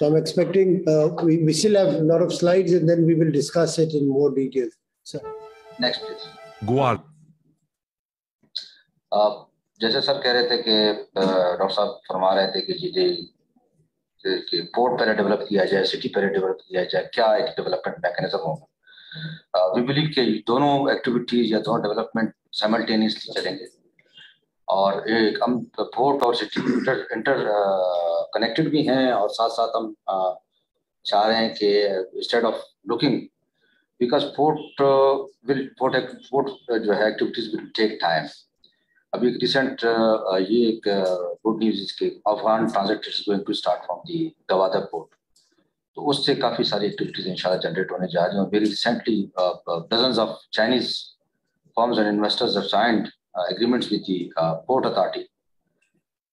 So I'm expecting uh, we, we still have a lot of slides and then we will discuss it in more detail. So next please. Gwadar. Uh, जैसे सर कह रहे थे कि डॉक्टर साहब फरमा रहे थे कि जी कि पोर्ट पहले डेवलप किया जाए, सिटी पहले डेवलप किया जाए, क्या एक डेवलपमेंट मैकेनिज्म होगा. वी बिलीव कि दोनों एक्टिविटीज या दोनों डेवलपमेंट साइमल्टेनियसली चलेंगे. और एक हम पोर्ट और सिटी इंटर इंटर कनेक्टेड भी हैं और साथ साथ हम चाह रहे हैं कि instead of looking because port will port port जो है एक्टिविटीज विल टेक टाइम. अभी एक रिसेंट ये एक गुड न्यूज़ इसके Afghan transit is going to start from the Gwadar port, तो उससे काफ़ी सारी एक्टिविटीज़ इंशाल्लाह जनरेट होने जा रही हैं. और very recently dozens of Chinese firms and investors have signed Uh, agreements with the uh, Port Authority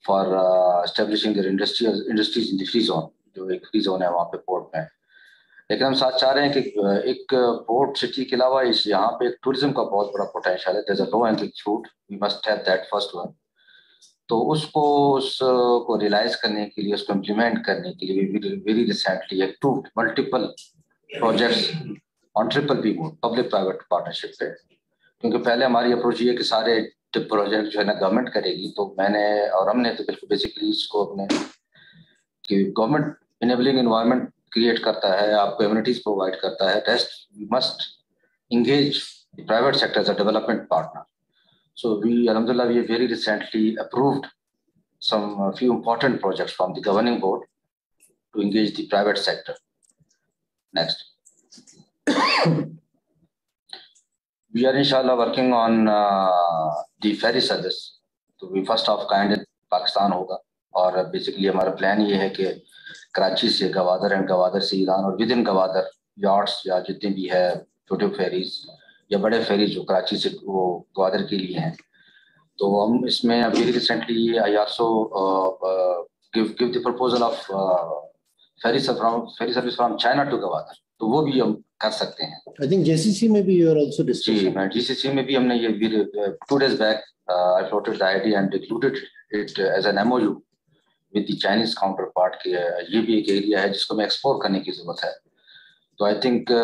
for uh, establishing their industrial industries in the free zone. जो एक free zone है वहाँ पे port में. लेकिन हम साथ चाह रहे हैं कि एक port city के अलावा इस यहाँ पे एक tourism का बहुत बड़ा potential है. There's a low hanging fruit. We must have that first one. तो उसको उसको realize करने के लिए, उसको implement करने के लिए we very recently approved multiple projects on triple P mode, public-private partnership पे. क्योंकि पहले हमारी अप्रोच ये कि सारे प्रोजेक्ट जो है ना गवर्नमेंट करेगी, तो मैंने और हमने तो बिल्कुल बेसिकली इसको अपने कि गवर्नमेंट इनेबलिंग एनवायरनमेंट क्रिएट करता है, आपको एम्यूनिटीज प्रोवाइड करता है, rest we must engage the private sector as a development partner. So we अलहमदुलिल्लाह we very recently approved some few important projects from the governing board to engage the private sector. Next, we are inshallah working on uh, the ferry service. So we first of kind in Pakistan hoga aur basically hamara plan ye hai ki Karachi se Gwadar and Gwadar se Iran aur within Gwadar yachts ya jitne bhi hai छोटे ferries ya bade ferries jo Karachi se wo Gwadar ke liye hain, to hum isme abhi recently I also uh, uh, give give the proposal of uh, ferry service from ferry service from China to Gwadar, तो वो भी हम कर सकते हैं. I think GCC में भी और आल्सो डिस्कशन जीसीसी में भी हमने ये two days back I floated the idea and included it as an MOU with the Chinese counterpart के ये भी एक एरिया है जिसको मैं एक्सप्लोर करने की जरूरत है. तो आई थिंक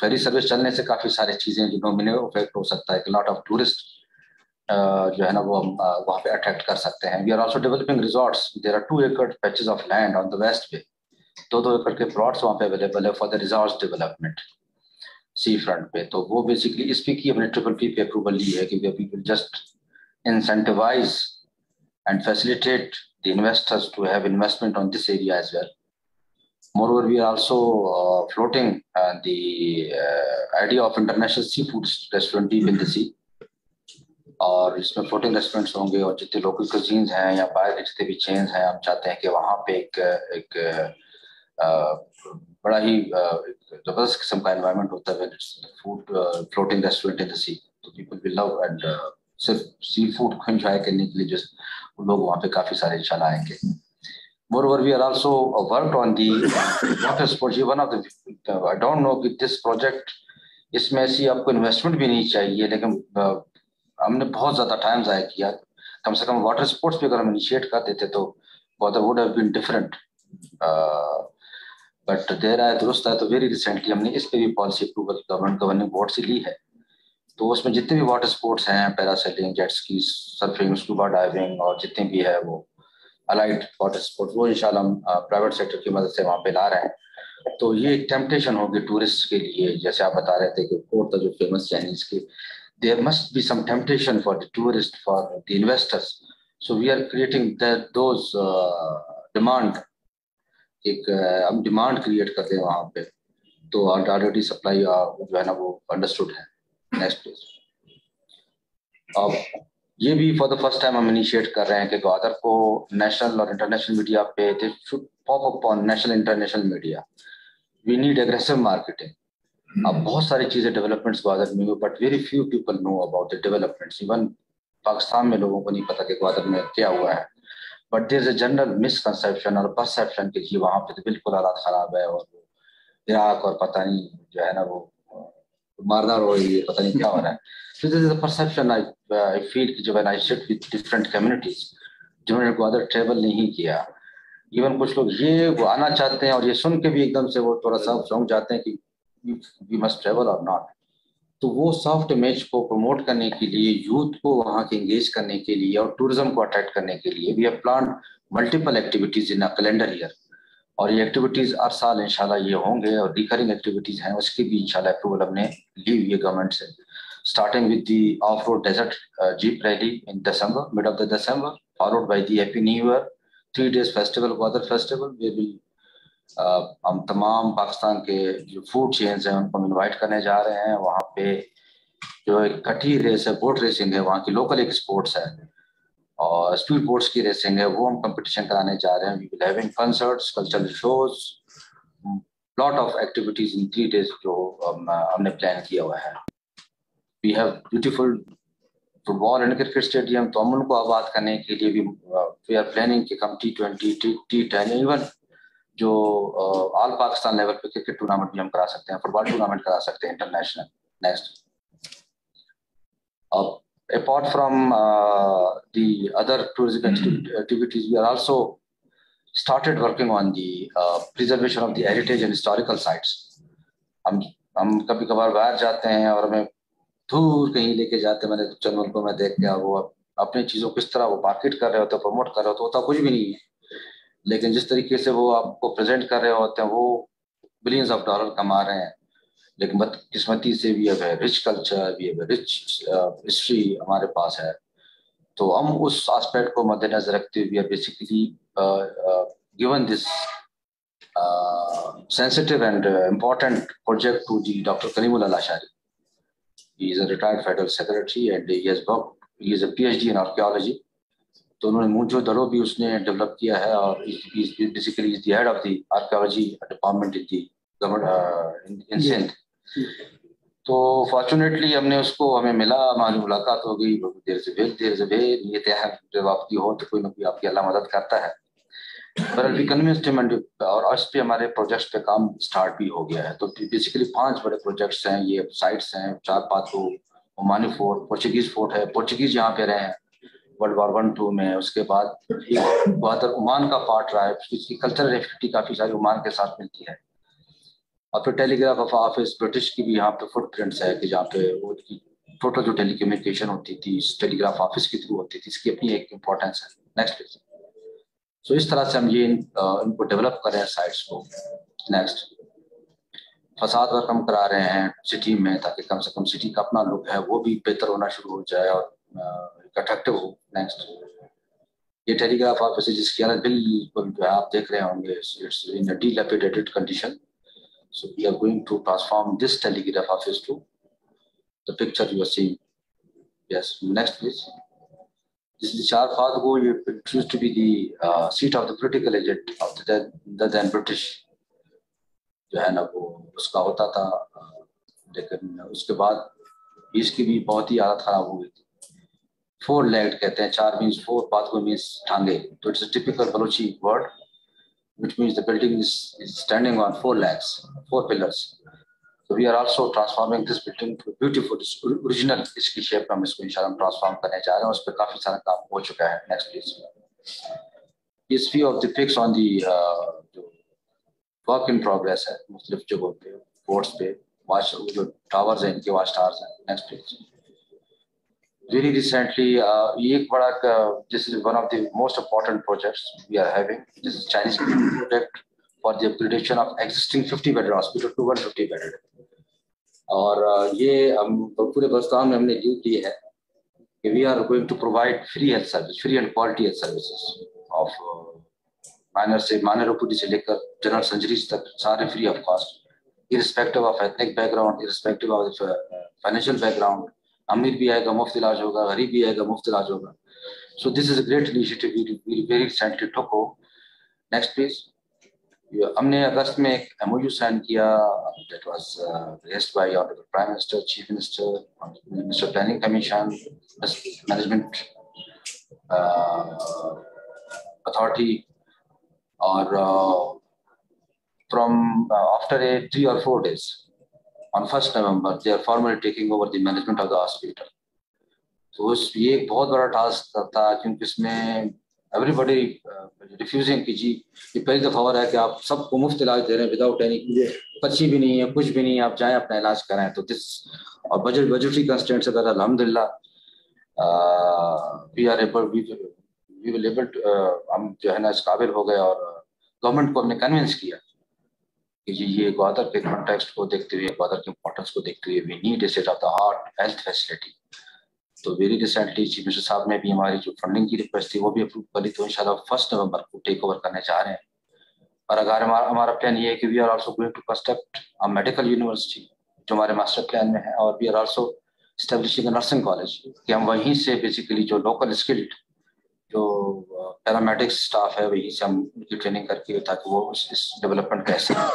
फेरी सर्विस चलने से काफी सारी चीजें जो डोमिनो इफेक्ट हो सकता है, लॉट ऑफ टूरिस्ट जो है ना वो हम वहाँ पे अट्रैक्ट कर सकते हैं. We are also developing resorts, there are two acre patches of land on the west bay, दो दो एकड़ के प्लॉट्स वहाँ पे अवेलेबल है for the resorts development sea front पे. तो वो बेसिकली इस पे की हमने ट्रिपल पी पे अप्रूवल ली है कि we will just incentivize and facilitate the investors to have investment on this area as well. Moreover we are also floating the idea of international seafood restaurant in the sea, और इसमें floating restaurants होंगे और जितने local cuisines हैं या बाहर जितने भी चेन्स हैं, आप चाहते हैं कि वहाँ पे एक एक Uh, बड़ा ही जबरदस्त uh, किस्म का एनवायरनमेंट होता है. Food floating restaurant in the sea, तो पीपल विल लव एंड सिर्फ सी फूड को एंजॉय करने के लिए जिस लोग वहाँ पे काफ़ी सारे इंशाल्लाह आएंगे. Moreover we are also work on the water sports. ये one of the I don't know कि दिस प्रोजेक्ट इसमें ऐसी आपको इन्वेस्टमेंट भी नहीं चाहिए, लेकिन uh, हमने बहुत ज़्यादा टाइम ज़ाया किया. कम से कम वाटर स्पोर्ट्स भी अगर हम इनिशिएट कर देते तो Gwadar would have been different. But देर आए दुरुस्त है. तो वेरी रिसेंटली हमने इस पे भी policy approval government governing board से ली है, तो उसमें जितने भी वाटर स्पोर्ट्स हैं, parasailing, jet ski, surfing, scuba diving और जितने भी है वो अलाइड वाटर स्पोर्ट्स, वो इंशाल्लाह हम प्राइवेट सेक्टर की मदद से वहाँ पे ला रहे हैं. तो ये एक टेम्पटेशन होगी टूरिस्ट के लिए, जैसे आप बता रहे थे कि कोटा जो फेमस चाइनीज के, there must be some temptation for the tourist, for the investors. So we are creating those demand, एक हम डिमांड क्रिएट करते हैं वहाँ पे, तो ऑलरेडी सप्लाई जो है ना वो अंडरस्टूड है. Next please. अब ये भी फॉर द फर्स्ट टाइम हम इनिशिएट कर रहे हैं कि ग्वादर को नेशनल और इंटरनेशनल मीडिया पे they should pop up on national international media. We need aggressive marketing. अब बहुत सारी चीज़ें डेवलपमेंट्स ग्वादर में हुई, but very few people know about the developments. Even Pakistan में लोगों को नहीं पता कि ग्वादर में क्या हुआ है. But there is a general misconception और परसेप्शन कि जी वहाँ पे तो बिल्कुल हालात ख़राब है और इराक और पता नहीं जो है ना वो मारना हो रही है, पता नहीं क्या हो रहा है. So this is a perception. I I feel कि जब I shift with different communities जिन्होंने ग्वादर ट्रेवल नहीं किया, इवन कुछ लोग ये वो आना चाहते हैं और ये सुन के भी एकदम से वो थोड़ा सा चौंक जाते हैं कि वी मस्ट ट्रेवल और नॉट. तो वो सॉफ्ट इमेज को प्रमोट करने के लिए, यूथ को वहाँ के इंगेज करने के लिए और टूरिज्म को अट्रैक्ट करने के लिए we have planned multiple activities in a calendar year, और ये एक्टिविटीज़ हर साल इंशाल्लाह ये होंगे और रिकरिंग एक्टिविटीज़ हैं. उसकी भी इंशाल्लाह अप्रूवल हमने ली हुई है गवर्नमेंट से. starting with the off-road desert uh, Jeep rally in December, mid of the December, followed by the Happy New Year, three days festival, Gwadar festival, where we will um, tamam Pakistan ke food chains hai, unko invite karne ja rahe hain. Wahan pe jo ek kati race hai, boat racing hai, wahan ki local ek sports hai, aur speed boats ki racing hai, wo hum competition karane ja rahe hain. We will having concerts, cultural shows, lot of activities in three days jo um, humne plan kiya hua hai. We have beautiful football and cricket stadium. So, we are planning to come T twenty, T ten, even जो all Pakistan level पे cricket tournament भी हम करा सकते हैं, football tournament करा सकते हैं international. Next. Uh, apart from uh, the other tourism activities, we are also started working on the uh, preservation of the heritage and historical sites. हम हम कभी कभार बाहर जाते हैं और हमें दूर कहीं लेके जाते, मैंने चैनल को मैं देख के वो अपनी चीजों किस तरह वो मार्केट कर रहे होते, प्रमोट कर रहे होते, होता कुछ भी नहीं है, लेकिन जिस तरीके से वो आपको प्रेजेंट कर रहे होते हैं वो बिलियंस ऑफ डॉलर कमा रहे हैं. लेकिन बदकिस्मती से भी अब रिच कल्चर, भी अब रिच हिस्ट्री हमारे पास है, तो हम उस एस्पेक्ट को मद्देनजर रखते हुए basically given this sensitive and important project to the doctor Karimullah Lashari. He is a retired federal secretary and he has worked, he is a PhD in archaeology. So, he is basically the head of the archaeology department in the government, uh, in, in yeah. Sindh. So, fortunately, we met him. There is a way, there is a way. But we convinced him and our projects start bhi ho gaya hai. So basically five big projects hain, ye sites hain, Char-Patu, Omani fort, Portuguese fort hai, Portuguese yahan pe rahe hain World War One, Two mein, uske baad Gwadar Oman ka part raha hai, uski cultural identity kafi saari Oman ke sath milti hai. Aur phir telegraph office British ki bhi yahan pe footprints hai ki jahan pe unki total jo telecommunication hoti thi telegraph office ke through hoti thi, iski apni ek importance hai. Next please. So, इस तरह से हम ये इनको develop कर रहे हैं sites को. नेक्स्ट, फसाद वर्क हम करा रहे हैं सिटी में ताकि कम से कम सिटी का अपना लुक है वो भी बेहतर होना शुरू हो जाए और अट्रैक्टिव हो. नेक्स्ट, ये टेलीग्राफ ऑफिस जिसकी हालत बिल्कुल आप देख रहे होंगे, it's in a dilapidated condition. So we are going to transform this telegraph office to the picture you are seeing. Yes, next please. This is Char-Patu, it used to be the uh, seat of the political agent of the then, then British. Four-legged, char means four, Patu means thange. So it's a typical Balochi word, which means the building is, is standing on four legs, four pillars. So we are also transforming this building to beautiful, original iski shape hum isko inshallah transform karne ja rahe hain, us pe kafi sara kaam ho chuka hai. Next please. This view of the pics on the uh, work in progress hai mukhtalif jagahon pe, ports pe, watch jo towers hain inke, watch towers hain. Next please. Very recently ye ek bada, this is one of the most important projects we are having. This is Chinese project for the upgradation of existing fifty bedded hospital to one hundred fifty bedded. And we are going to provide free health service, free and quality health services of minor general surgeries, are free of cost, irrespective of ethnic background, irrespective of the financial background. So this is a great initiative we very recently took. Next please. हमने अगस्त में एक M O U sign किया, that was raised by our Prime Minister, Chief Minister, Minister Planning Commission, Management uh, Authority, or uh, from uh, after a three or four days, on first November, they are formally taking over the management of the hospital. So ये एक बहुत बड़ा task था क्योंकि इसमें everybody uh, refusing कि जी ये पहली दफा हो रहा है कि आप सबको मुफ्त इलाज दे रहे हैं without any पर्ची भी नहीं है, कुछ भी नहीं है, आप जाएं अपना इलाज कराएं. तो दिस और बजट बजटरी कंस्ट्रेंट्स से अगर अल्हम्दुलिल्लाह we are able, we will able, हम जो है ना इस काबिल हो गए और गवर्नमेंट को हमने कन्विंस किया ये ग्वादर के कॉन्टेक्स्ट को देखते हुए, ग्वादर के इम्पोर्टेंस को देखते हुए, we need a state of the art health facility. तो वेरी रिसेंटली चीफ मिनिस्टर साहब ने भी हमारी जो फंडिंग की रिक्वेस्ट थी वो भी अप्रूव करी, तो इंशाल्लाह फर्स्ट नवंबर को टेक ओवर करने जा रहे हैं। और अगर हमारा प्लान ये है कि we are also going to construct a medical university जो हमारे मास्टर प्लान में है, और we are also establishing a nursing college कि हम वहीं से बेसिकली जो लोकल स्किल्ड जो पैरामेडिक स्टाफ है वहीं से हम उनकी ट्रेनिंग करके ताकि वो इस डेवलपमेंट का हिस्सा।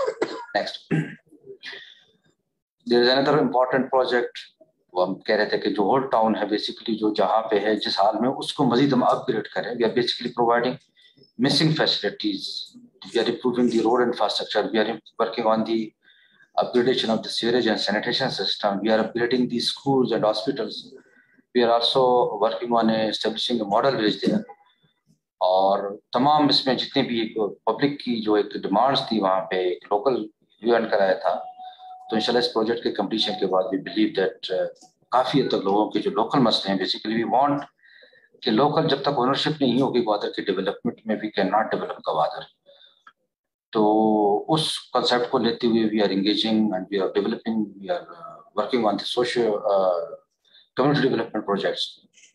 Next, there is another important project, हम कह रहे थे कि जो होल टाउन है बेसिकली जो जहाँ पे है जिस हाल में उसको मजीद हम अपग्रेड करें। We are basically providing missing facilities, we are improving the road infrastructure, we are working on the upgradation of the sewage and sanitation system, we are upgrading these schools and hospitals, we are also working on establishing a model village there, और तमाम इसमें जितने भी public की जो एक demands थी वहाँ पे एक लोकल इवेंट कराया था। तो इंशाल्लाह इस प्रोजेक्ट के कंप्लीशन के बाद वी बिलीव दैट काफ़ी हद तक लोगों के जो लोकल मसले हैं, बेसिकली वी वांट कि लोकल जब तक ओनरशिप नहीं होगी ग्वादर के डेवलपमेंट में we can not develop Gwadar. तो उस कंसेप्ट को लेते हुए we are engaging and we are developing, we are working on the social community development projects.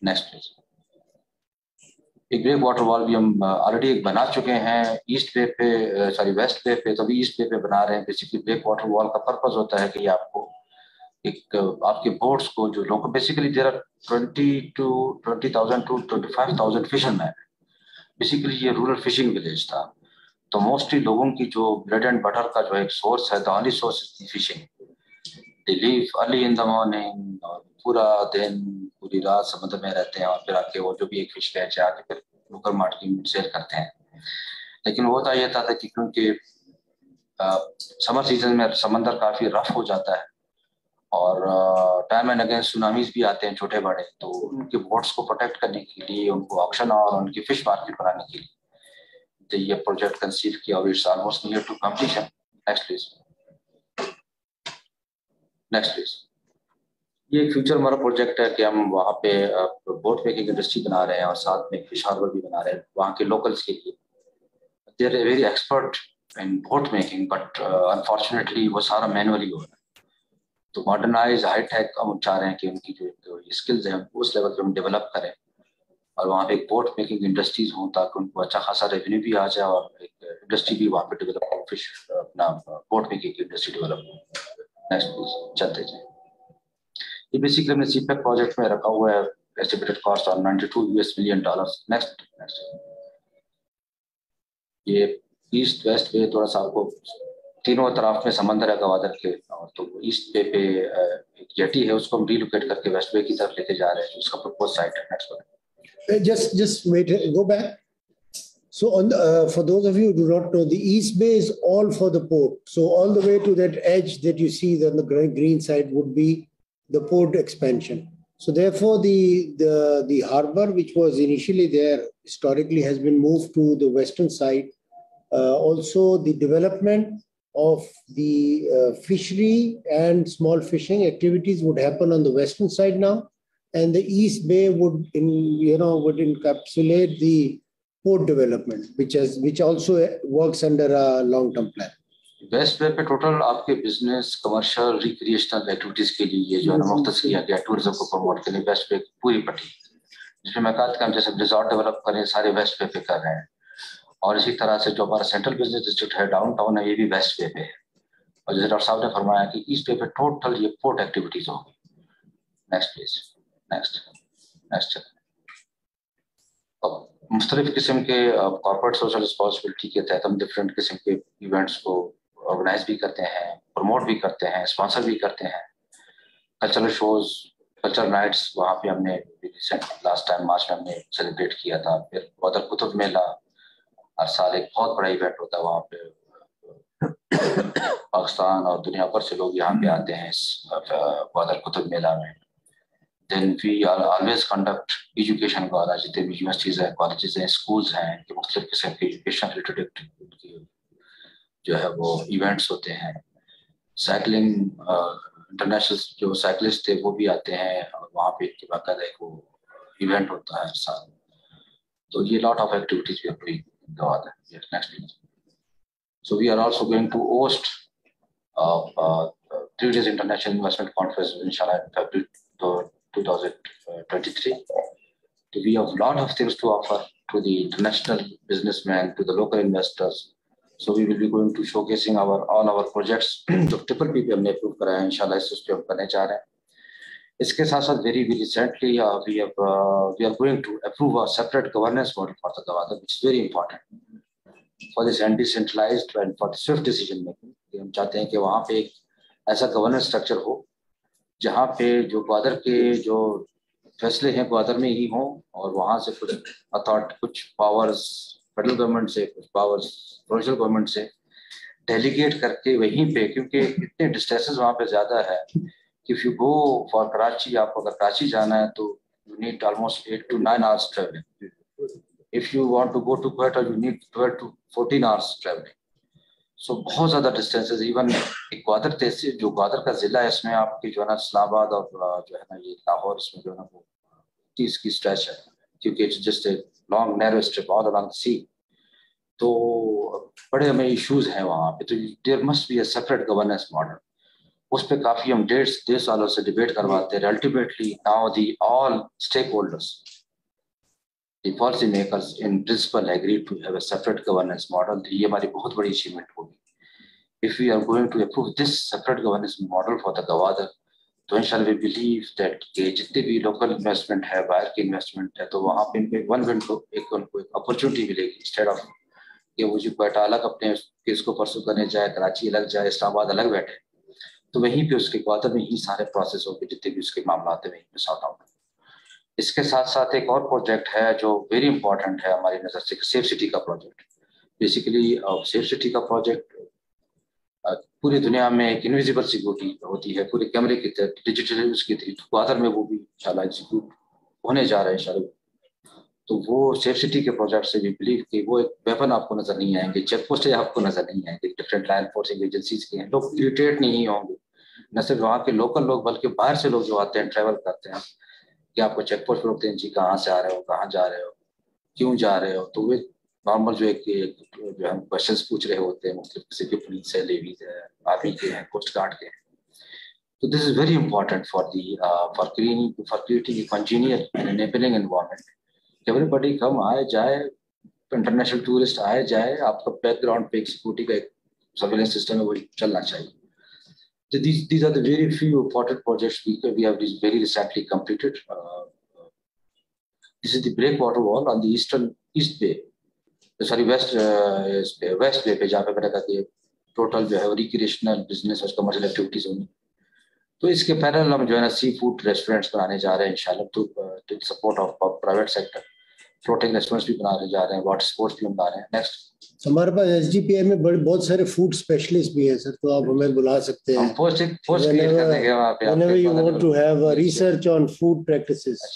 Next please. एक ग्रेट वाटर वॉल भी हम ऑलरेडी एक बना चुके हैं ईस्ट बे पे, सॉरी वेस्ट बे पे, तो अभी ईस्ट बे पे बना रहे हैं। बेसिकली ग्रेट वाटर वॉल का पर्पज होता है कि आपको एक आपके बोट्स को जो लोग basically there are twenty to twenty thousand to twenty five thousand fisherman, basically ये रूरल फिशिंग विलेज था, तो मोस्टली लोगों की जो ब्रेड एंड बटर का जो एक सोर्स है, the only source is fishing. They leave early in the morning और पूरा दिन पूरी रात समुद्र में रहते हैं, और फिर आके वो जो भी एक फिश कैच है आके फिर लोकल मार्केट में सेल करते हैं। लेकिन होता यह था कि क्योंकि समर सीजन में समंदर काफ़ी रफ हो जाता है और टाइम एंड अगेन सुनामीज भी आते हैं छोटे बड़े, तो उनके बोट्स को प्रोटेक्ट करने के लिए, उनको ऑक्शन और उनकी फिश मार्केट बनाने के लिए ये प्रोजेक्ट कंसीव किया। It's almost near to completion. Next please. Next please. ये एक फ्यूचर हमारा प्रोजेक्ट है कि हम वहाँ पे बोट मेकिंग इंडस्ट्री बना रहे हैं और साथ में फिश हार्बर भी बना रहे हैं वहाँ के लोकल्स के लिए। They are very expert in boat making but unfortunately वो सारा मैनुअली हो रहा है, तो मॉडर्नाइज हाईटेक हम चाह रहे हैं कि उनकी जो स्किल्स हैं उस लेवल पर हम डेवलप करें और वहाँ पे एक बोट मेकिंग इंडस्ट्रीज हों ताकि उनको अच्छा खासा रेवेन्यू भी आ जाए और एक इंडस्ट्री भी वहाँ पे डेवलप हो, फिश अपना बोट मेकिंग की इंडस्ट्री डेवलप हो। Next please. चलते जाए। ये बेसिकली हमने सीपैक प्रोजेक्ट में रखा हुआ है, estimated cost on ninety two US million dollars. Next. ये ईस्ट वेस्ट पे थोड़ा सा आपको तीनों तरफ में समंदर है ग्वादर के, तो ईस्ट पे पे एक जेटी है उसको हम रीलोकेट करके वेस्ट बे की तरफ लेके जा रहे हैं, उसका प्रपोज साइट है। Next. Just, just wait. Go back. So, on the, uh, for those of you who do not know, the East Bay is all for the port. So, all the way to that edge that you see on the green side would be the port expansion. So, therefore, the the the harbour, which was initially there historically, has been moved to the western side. Uh, also, the development of the uh, fishery and small fishing activities would happen on the western side now. And the East Bay would, in, you know, would encapsulate the port development, which has, which also works under a long-term plan. West Bay पे total आपके business, commercial, recreational activities के लिए ये जो अनुमति किया गया tourism को promote करने West Bay पूरी पटी, जिसमें मैं कहता हूँ जैसे resort develop करें सारे West Bay पे कर रहे हैं, और इसी तरह से जो हमारा central business district है downtown है ये भी West Bay पे है, और जैसे डॉक्टर साहब ने फरमाया कि East Bay पे total ये port activities होंगी। Next please. नेक्स्ट। नेक्स्ट। अब मुख्तलिफ किस्म के कॉर्पोरेट सोशल रिस्पॉन्सिबिलिटी के तहत हम डिफरेंट किस्म के इवेंट्स को ऑर्गेनाइज भी करते हैं, प्रमोट भी करते हैं, स्पॉन्सर भी करते हैं। कल्चरल शोज, कल्चर नाइट्स वहाँ पे हमने रिसेंट लास्ट टाइम मार्च में हमने सेलिब्रेट किया था। फिर ग्वादर कुतुब मेला हर साल एक बहुत बड़ा इवेंट होता है, वहाँ पे पाकिस्तान और दुनिया भर से लोग यहाँ पे आते हैं इस ग्वादर कुतुब मेला में। Then we are always conduct education द्वारा जितने भी यूनिवर्सिटीज हैं, कॉलेजेस हैं, स्कूल्स हैं, इनके मुख्तलिफ किस्म के एजुकेशन रिलेटेड जो है वो इवेंट्स होते हैं। साइकिलिंग इंटरनेशनल जो साइकिलिस्ट थे वो भी आते हैं और वहाँ पे इनके बाकायदा एक वो इवेंट होता है हर साल। तो ये लॉट ऑफ एक्टिविटीज भी अपनी। So we are also going to host uh, uh, three days international investment conference, inshallah, in twenty twenty-three. So we have a lot of things to offer to the international businessmen, to the local investors. So we will be going to showcasing our all our projects. So triple P P हमने approve करा है, inshallah इस पे हम करने जा रहे हैं. इसके साथ साथ very very recently uh, we have uh, we are going to approve a separate governance model for the Gwadar, which is very important for this decentralized and for the swift decision making. हम चाहते हैं कि वहाँ पे एक ऐसा governance structure हो, जहाँ पे जो Gwadar के जो फैसले हैं Gwadar में ही हों और वहाँ से कुछ अथॉर्ट कुछ powers फेडरल गवर्नमेंट से कुछ powers प्रोविंशियल गवर्नमेंट से डेलीगेट करके वहीं पे, क्योंकि इतने डिस्टेंसेस वहाँ पे ज़्यादा है कि if you go for Karachi, आपको अगर कराची जाना है तो you need almost eight to nine hours traveling. If you want to go to Quetta, you need twelve to fourteen hours traveling. So बहुत ज़्यादा डिस्टेंसेस इवन ग्वादर तहसील जो ग्वादर का जिला है इसमें आपकी जो है ना इस्लामाबाद और जो है ना ये लाहौर इसमें जो है ना वो तीस की स्ट्रेच है क्योंकि it's just a long narrow strip all along the sea. तो बड़े हमें इश्यूज हैं वहाँ पे. तो there must be a separate governance model. उस पर काफ़ी हम डेढ़ डेढ़ सालों से डिबेट करवाते हैं. Ultimately now the all stakeholders the policy makers in principle agreed to have a separate governance model. This is a very big achievement. If we are going to approve this separate governance model for the Gwadar, so inshallah we believe that the local investment hai, buyer investment hai, to wahan pe one window, one opportunity milegi instead of ke wo jo Quetta alag apne case ko pursue karne jaye, Karachi alag jaye, Islamabad alag baithe, to wahi pe uske Gwadar mein hi sare process ho ke jitne bhi uske mamlaat hain wahi pe sort out. इसके साथ साथ एक और project है जो very important है हमारी नज़र से, सेफ सिटी का प्रोजेक्ट. बेसिकली सेफ सिटी का प्रोजेक्ट पूरी दुनिया में एक इनविजिबल सिक्योरिटी होती है पूरे कैमरे के तहत डिजिटल उसके तहत ग्वादर में वो भी इंशाल्लाह एग्जीक्यूट होने जा रहे हैं इंशाल्लाह. तो वो सेफ सिटी के प्रोजेक्ट से भी बिलीव कि वो एक वेपन आपको नजर नहीं आएंगे, चेक पोस्ट आपको नजर नहीं आएंगे, डिफरेंट लॉ एनफोर्सिंग एजेंसीज के हैं, लोग इरिटेट नहीं होंगे. न सिर्फ वहाँ के लोकल लोग बल्कि बाहर से लोग जो आते हैं ट्रैवल करते हैं कि आपको चेक पोस्ट पर रोकते हैं जी कहाँ से आ रहे हो, कहाँ जा रहे हो, क्यों जा रहे हो. तो वे नॉर्मल जो एक जो हम क्वेश्चन पूछ रहे होते हैं मतलब किसी के पुलिस है, लेवीज है, आर्मी के हैं, कोस्ट गार्ड के हैं. तो this is very important for the for creating for creating a congenial and enabling environment. Everybody come आए जाए, इंटरनेशनल टूरिस्ट आए जाए, आपका बैकग्राउंड पे एक सिक्योरिटी का एक सर्वेलेंस सिस्टम है वो चलना चाहिए. So these, these are the very few important projects we, we have very recently completed. Uh, this is the breakwater wall on the eastern East Bay, sorry West uh, East Bay, West Bay, where total recreational business and commercial activities only. So in this parallel, we are going to seafood restaurants, inshallah, to the support of private sector. Floating restaurants we are making, water sports we are making. Next. हमारे पास SDPI में बड़े बहुत सारे food specialist भी हैं sir, तो आप हमें बुला सकते हैं. पोस्ट पोस्ट क्रिएट करने के वहाँ पे whenever you want to have research on food practices.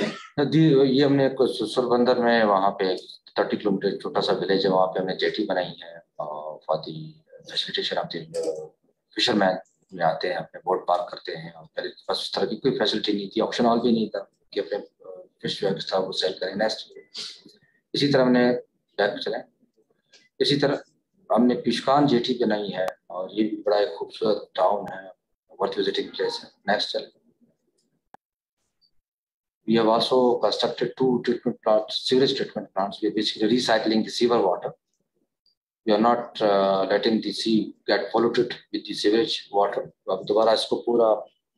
ये हमने सुरबंदर में वहाँ पे थर्टी किलोमीटर छोटा सा विलेज है, वहाँ पे हमने जेटी बनाई है for the facilitation of the fisherman. में आते हैं अपने बोट पार्क करते हैं और पहले बस उस तरह की कोई फैसिलिटी नहीं थी, ऑप्शन ऑल भी नहीं था कि अपने फिश जो था वो सेल करें. नेक्स्ट. इसी तरह हमने बैक चले, इसी तरह हमने पिशकान जेटी बनाई है और ये भी बड़ा एक खूबसूरत टाउन है, वर्थ विजिटिंग प्लेस है. नेक्स्ट चले. We have also constructed two treatment plants, sewerage treatment plants. We are basically recycling the sewer water. We are not uh, letting the sea get polluted with the sewage water. अब दोबारा इसको पूरा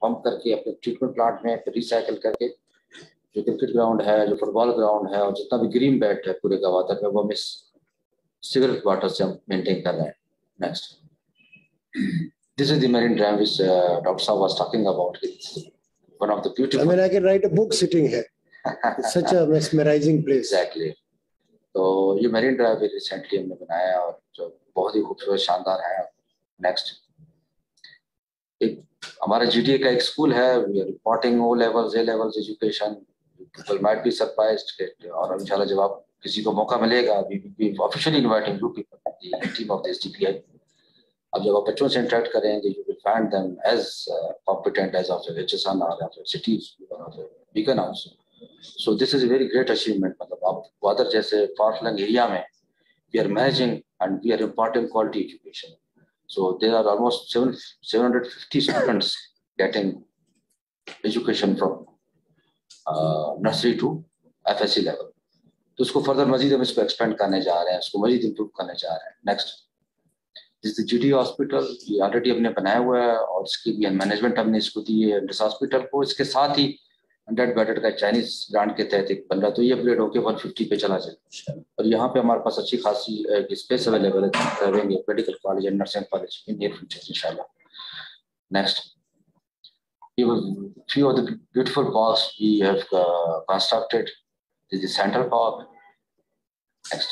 pump करके अपने treatment plant में recycle करके जो cricket ground है, जो फुटबॉल ग्राउंड है और जितना भी ग्रीन बेल्ट है पूरे गवादर में, वो हम इस सीवरेज वाटर से हम मेंटेन कर रहे हैं. Next. This is the marine drive which doctor साहब was talking about. One of the beautiful, I mean I can write a book sitting here, such a mesmerising place. Exactly. तो ये marine drive recently हमने बनाया और जो बहुत ही खूबसूरत शानदार है. नेक्स्ट. एक हमारा जीडीए का एक स्कूल है, we are reporting O levels, A levels education. People might be surprised और इंशाल्लाह जब आप किसी को मौका मिलेगा, we will be officially inviting to people the team of the SDPI. अब जब आप बच्चों से इंटरेक्ट करेंगे, you will find them as competent as of the HSN और ऑफ द सिटीज और of the Beaconhouse. So this is a very great achievement. Gwadar jaise far-flung area mein, we are managing and we are imparting quality education. So there are almost seven hundred fifty students getting education from uh, nursery to F S C level. So isko further mazid hum isko expand karne ja rahe hain, isko mazid improve karne ja rahe hain. Next, this is the G D hospital. Ye already humne banaya hua hai aur iski bhi management humne isko di hai. This hospital ko iske sath hi one hundred bed का Chinese grant के तहत एक बन रहा, तो ये upgrade होकर one fifty पे चला जाए। और यहाँ पे हमारे पास अच्छी खासी स्पेस अवेलेबल है, रहेंगे medical college and nursing college in near future इंशाल्लाह। Next, few of the beautiful parks we have constructed, this is central park. Next,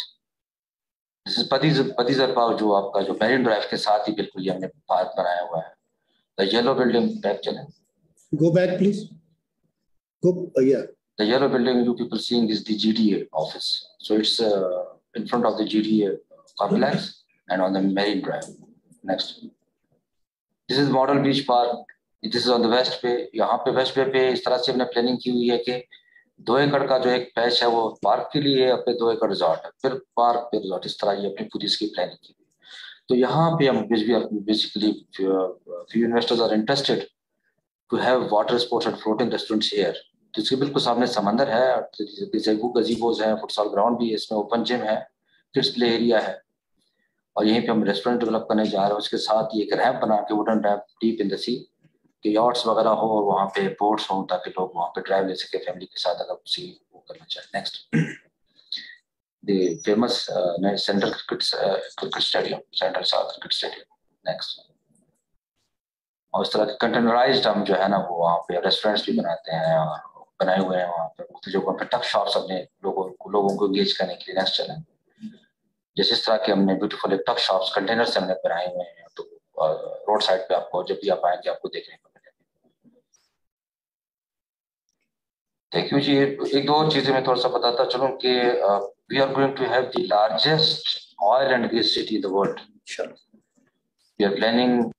this is Padizar Padizar park जो आपका जो मैरीन ड्राइव के साथ ही बिल्कुल हमने पार्क बनाया हुआ है। द येलो बिल्डिंग बैक चले, go back please. Go, uh, yeah. The yellow building you people seeing is the G D A office. So it's uh, in front of the G D A complex and on the Marine Drive. Next. This is Model Beach Park. This is on the West Bay. यहाँ पे West Bay पे इस तरह से हमने planning की हुई है कि दो एकड़ का जो एक पैच है वो पार्क के लिए है, फिर दो एकड़ रिजॉर्ट, फिर पार्क, फिर रिजॉर्ट, इस तरह ये अपनी पूरी इसकी प्लानिंग की हुई। तो यहाँ पे हम basically few investors are interested to have water sports and floating restaurants here. तो इसके बिल्कुल सामने समंदर है, गज़ेबो गज़ेबोज़ हैं, फुटसॉल ग्राउंड भी है, इसमें ओपन जिम है, किड्स प्ले एरिया है, और यहीं पे हम रेस्टोरेंट डेवलप करने जा रहे हैं। उसके साथ ही एक रैंप बना के wooden ramp deep in the sea के यॉट्स वगैरह हो और वहाँ पे बोट्स हों ताकि लोग वहाँ पे ड्राइव ले सके फैमिली के साथ अगर उसी वो करना चाहे। Next, the famous central cricket cricket stadium, central south cricket stadium. Next, और इस तरह के कंटेनराइज्ड हम जो है ना वो वहाँ पे रेस्टोरेंट्स भी बनाते हैं और बनाए हुए हैं वहाँ पे मुख्य जगहों पर टक शॉप्स अपने लोगों लोगों को एंगेज करने के लिए। नेक्स्ट चैनल, जैसे इस तरह के हमने ब्यूटीफुल टक शॉप्स कंटेनर्स हमने बनाए हुए हैं, तो रोड साइड पे आपको जब भी आप आएंगे आपको देखने को मिलेगा। थैंक यू जी। एक दो चीज़ें मैं थोड़ा सा बताता चलूँ कि we are going to have the largest oil and gas city in the world. We are planning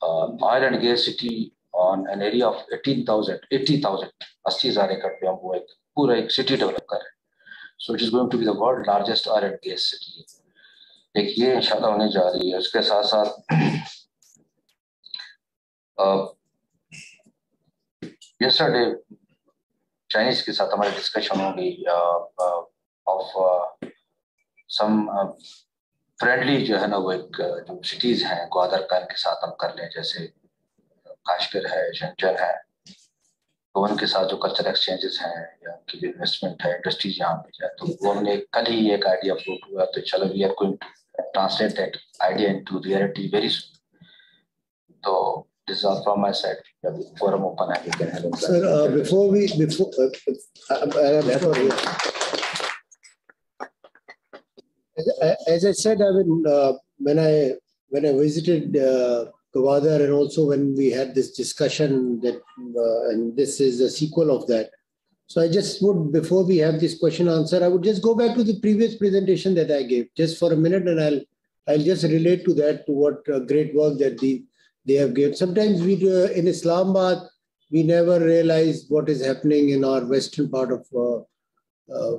Uh, oil and gas city on an area of eighteen thousand, eighty thousand, eighty thousand acre pe hum wo ek pura ek city develop kar rahe hain. So it is going to be the world largest oil and gas city. Dekhiye inshaallah hone ja rahi hai. Uske sath sath uh, yesterday Chinese ke sath hamari discussion ho gayi uh, uh, of uh, some uh, friendly जो है ना वो एक जो cities हैं ग्वादर का इनके साथ हम कर लें, जैसे काश्मीर है, शंजन है, तो उनके साथ जो कल्चर एक्सचेंजेस हैं या उनकी जो इन्वेस्टमेंट है इंडस्ट्रीज यहाँ पे जाए, तो वो हमने कल ही एक आइडिया फ्लोट हुआ, तो चलो we are going to translate that idea into reality very soon. तो this is all from my side. Forum open and you can have a sir uh, before we before uh, uh, as I said, I mean, uh, when I when I visited uh, Gwadar, and also when we had this discussion that, uh, and this is a sequel of that. So I just would, before we have this question answer, I would just go back to the previous presentation that I gave just for a minute, and I'll I'll just relate to that to what uh, great work that the they have given. Sometimes we uh, in Islamabad we never realize what is happening in our western part of. Uh, uh,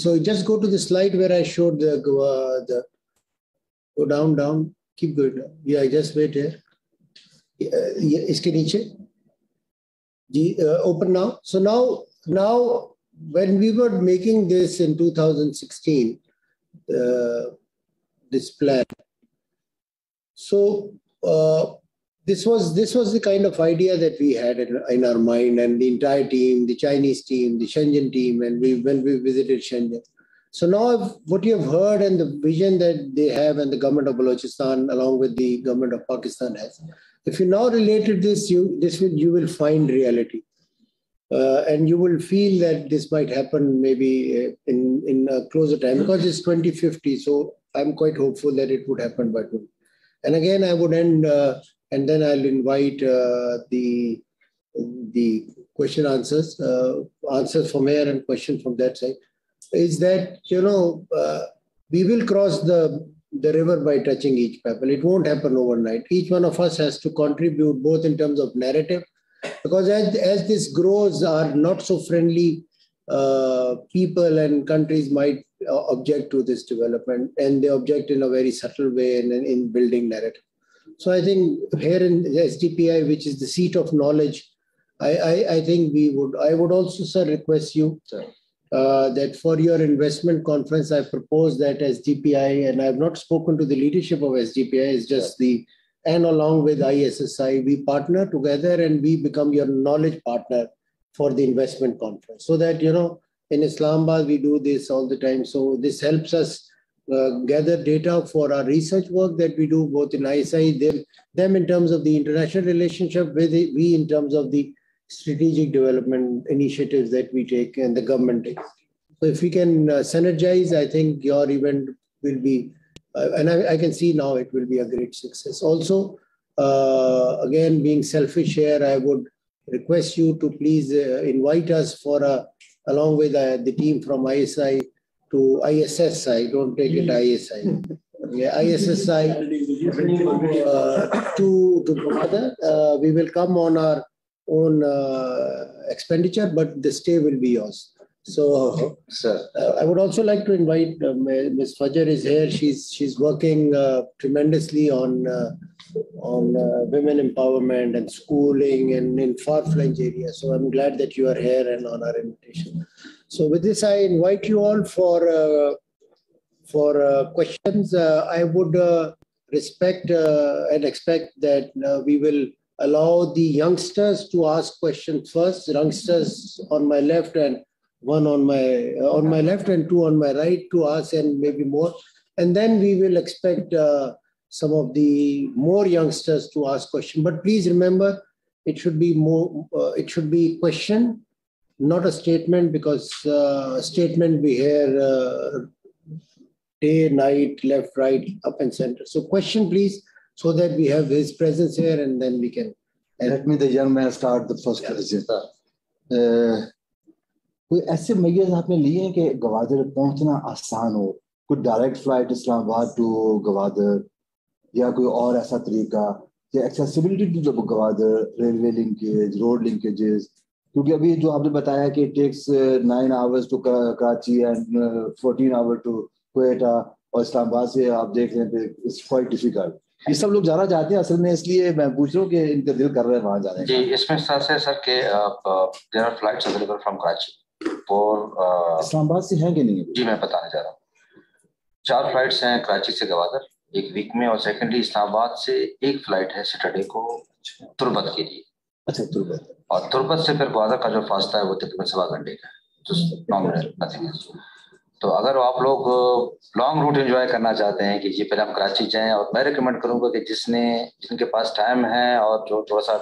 So just go to the slide where I showed the, uh, the go down, down, keep going. Yeah, just wait here. Uh, yeah, iske niche. The, uh, open now. So now, now when we were making this in two thousand sixteen, uh, this plan. So uh, this was this was the kind of idea that we had in, in our mind, and the entire team, the Chinese team, the Shenzhen team, and we when we visited Shenzhen. So now what you have heard and the vision that they have and the government of Balochistan along with the government of Pakistan has, if you now related this, you this will, you will find reality, uh, and you will feel that this might happen maybe in in a closer time, because it's twenty fifty. So I'm quite hopeful that it would happen by twenty. And again, I would end. Uh, And then I'll invite uh, the the question answers uh, answers from here and question from that side. Is that you know uh, we will cross the the river by touching each pebble. It won't happen overnight. Each one of us has to contribute both in terms of narrative Because as, as this grows, our not so friendly uh, people and countries might uh, object to this development, and they object in a very subtle way and in, in building narrative. So I think here in the S D P I, which is the seat of knowledge, I, I, I think we would, I would also, sir, request you uh, that for your investment conference, I propose that S D P I, and I have not spoken to the leadership of S D P I, it's just yeah. the, and along with I S S I, we partner together and we become your knowledge partner for the investment conference. So that, you know, in Islamabad, we do this all the time. So this helps us Uh, gather data for our research work that we do both in I S S I, them, them in terms of the international relationship, with it, we in terms of the strategic development initiatives that we take and the government takes. So if we can uh, synergize, I think your event will be, uh, and I, I can see now it will be a great success. Also, uh, again, being selfish here, I would request you to please uh, invite us for, a, along with uh, the team from I S S I, to I S S I, don't take it I S I. Yeah, I S S I uh, to, to Gwadar. Uh, we will come on our own uh, expenditure, but the stay will be yours. So, sir, uh, I would also like to invite uh, Miz Fajr is here. She's she's working uh, tremendously on uh, on uh, women empowerment and schooling and in far-flung areas. So I'm glad that you are here and on our invitation. So with this, I invite you all for uh, for uh, questions. Uh, I would uh, respect uh, and expect that uh, we will allow the youngsters to ask questions first. Youngsters on my left and one on my uh, on my left and two on my right to us and maybe more. And then we will expect uh, some of the more youngsters to ask questions. But please remember, it should be more. Uh, it should be question, not a statement, because uh, statement we hear uh, day, night, left, right, up and center. So question, please, so that we have his presence here and then we can. And let me, the young man, start the first question. Yeah. कोई ऐसे measures आपने लिए हैं कि गवादर पहुंचना आसान हो, कोई direct flight Islamabad to Gwadar या कोई और ऐसा तरीका कि accessibility to the Gwadar, railway linkage, road linkages, क्योंकि अभी जो आपने बताया कि it takes nine hours to Karachi and fourteen hours to Quetta और इस्लामाबाद से आप देख रहे हैं it's quite difficult. ये सब लोग जाना चाहते हैं असल में, इसलिए मैं पूछ रहा हूँ कि इनका दिल कर रहा है वहाँ जाने का. जी, इसमें साथ है सर कि there are flights available from Karachi. और इस्लामाबाद से हैं कि नहीं? जी, मैं बताने जा रहा हूँ. चार फ्लाइट्स हैं कराची से गवादर एक वीक में, और सेकेंडली इस्लामाबाद से एक फ्लाइट है सैटरडे को तुरबत के लिए. अच्छा, तुरबत. और तुरबत से फिर गवादर का जो फास्ता है वो तकरीबन सवा घंटे का है. तो अगर आप लोग लॉन्ग रूट एंजॉय करना चाहते हैं कि जी पहले हम कराची जाएँ, और मैं रिकमेंड करूँगा कि जिसने जिनके पास टाइम है और जो थोड़ा सा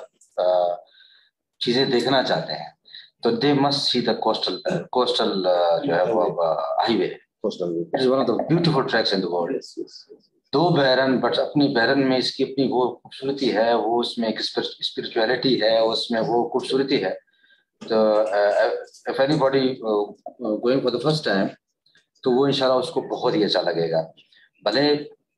चीज़ें देखना चाहते हैं, so they must see the coastal uh, coastal uh, uh, highway. Coastal highway. It is one of the beautiful tracks in the world. Yes, yes, yes. दो बहरन, but अपनी बहरन में इसकी अपनी वो खूबसूरती है, वो उसमें एक spirituality है, उसमें वो खूबसूरती है. तो if anybody going for the first time, तो वो इंशाल्लाह उसको बहुत ही अच्छा लगेगा. भले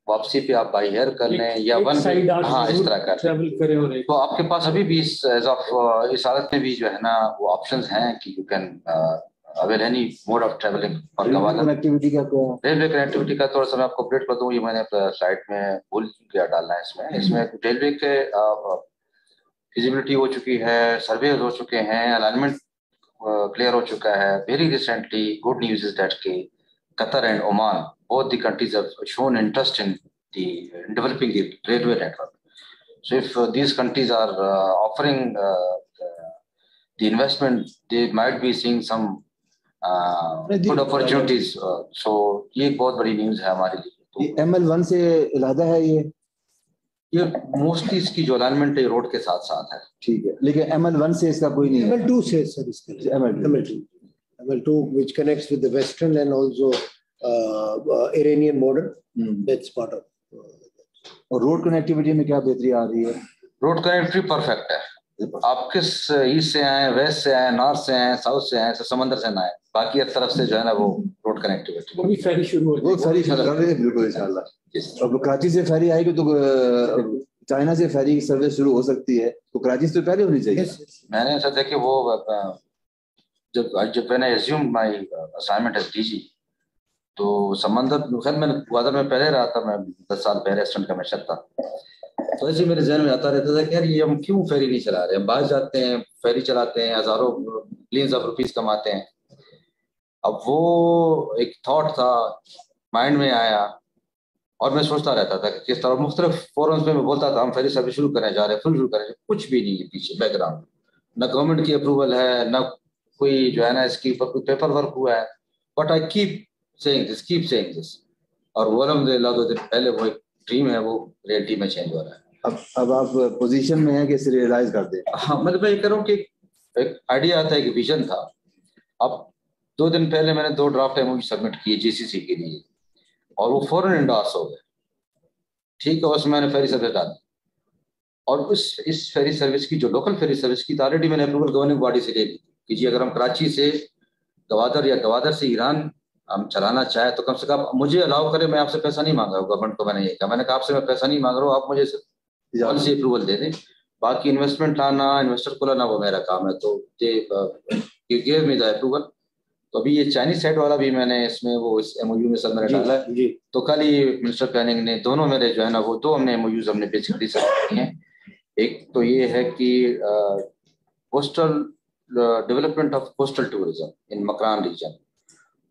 वापसी पे आप बाय एयर कर लें या वन हाँ इस तरह कर ट्रैवल करें, और तो आपके पास अभी भी एज ऑफ इस हालत में भी जो है ना वो ऑप्शंस हैं कि you can avail any mode of travelling. और कनेक्टिविटी का तो रेलवे कनेक्टिविटी का थोड़ा सा मैं आपको अपडेट कर दूं, ये मैंने साइट में भूल गया डालना है. इसमें इसमें रेलवे के फिजिबिलिटी हो चुकी है, सर्वे हो चुके हैं, अलाइनमेंट क्लियर हो चुका है. Very recently good news is that कि Qatar and Oman, both the countries have shown interest in the in developing the railway network. So if uh, these countries are uh, offering uh, the, the investment, they might be seeing some uh, good opportunities. Uh, so ये बहुत बड़ी news है हमारे लिए. M L one से इलादा है ये. ये mostly इसकी जो alignment है road के साथ साथ है. ठीक है. लेकिन M L one से इसका कोई नहीं है. M L two से सर इसका. M L two. M L two, which connects with the Western and also uh, uh, Iranian border, mm. that's part of. और road connectivity में क्या बेहतरी आ रही है? Road connectivity perfect है. आप किस east से आएं, west से आएं, north से आएं, south से आएं, सब समंदर से ना आएं. बाकी एक तरफ से जो है ना वो road connectivity. वो भी ferry शुरू हो गई. वो ferry शुरू हो गई बिल्कुल इंशाल्लाह. अब कराची से ferry आएगी तो चाइना से फैरी सर्विस शुरू हो सकती है तो कराची से तो पहले होनी चाहिए। yes, yes. मैंने सोचा कि वो जब जब मैंने assume my assignment as DG तो समंदर खैर मैं ग्वादर में पहले रहा था, मैं दस साल पहले रेस्टोरेंट कमीशन था, तो ऐसे मेरे जहन में आता रहता था कि यार ये हम क्यों फेरी नहीं चला रहे, हम बाहर जाते हैं फेरी चलाते हैं हजारों बिलियंस ऑफ रुपीस कमाते हैं। अब वो एक थॉट था माइंड में आया और मैं सोचता रहता था कि किस तरह मुख्तलिफ फोरम्स में मैं बोलता था हम फेरी सर्विस शुरू करने जा रहे हैं, फुल शुरू करें, कुछ भी नहीं है पीछे बैकग्राउंड, ना गवर्नमेंट की अप्रूवल है, ना कोई जो है ना इसकी कोई पेपर वर्क हुआ है। But I keep saying this keep saying this और वो अलहमदुलिल्लाह दो दिन पहले वो एक ड्रीम है वो रियलिटी में चेंज हो रहा है। अब अब आप पोजीशन में हैं कि इसे रियलाइज कर दें। हाँ, मतलब मैं ये कह रहा हूँ कि एक आइडिया था, एक विजन था। अब दो दिन पहले मैंने दो ड्राफ्ट एमओयू सबमिट किए जीसीसी के लिए और वो फॉरन इंडॉर्स हो गए, ठीक है, उसमें मैंने फेरी सर्विस डाली और उस इस फेरी सर्विस की जो लोकल फेरी सर्विस की ऑलरेडी मैंने अप्रूवल गवर्निंग बॉडी से ले ली कि जी अगर हम कराची से गवादर या गवादर से ईरान हम चलाना चाहे तो कम से कम मुझे अलाउ करें, मैं आपसे पैसा नहीं मांग रहा हूँ गवर्नमेंट को। मैंने ये कहा, मैंने कहा आपसे मैं पैसा नहीं मांग रहा हूँ, आप मुझे पॉलिसी अप्रूवल दे दें, बाकी इन्वेस्टमेंट लाना इन्वेस्टर को लाना वो मेरा काम है। तो ये गिव मी द अप्रूवल। तो अभी ये चाइनीज साइड वाला भी मैंने इसमें वो इस एमओयू में सब मैंने डाला है। तो कल ही मिनिस्टर प्लानिंग ने दोनों मेरे जो है ना वो दो हमने एमओयूज हमने बेसिकली साइन किए हैं। एक तो ये है कि coastal development of coastal tourism in Makran region,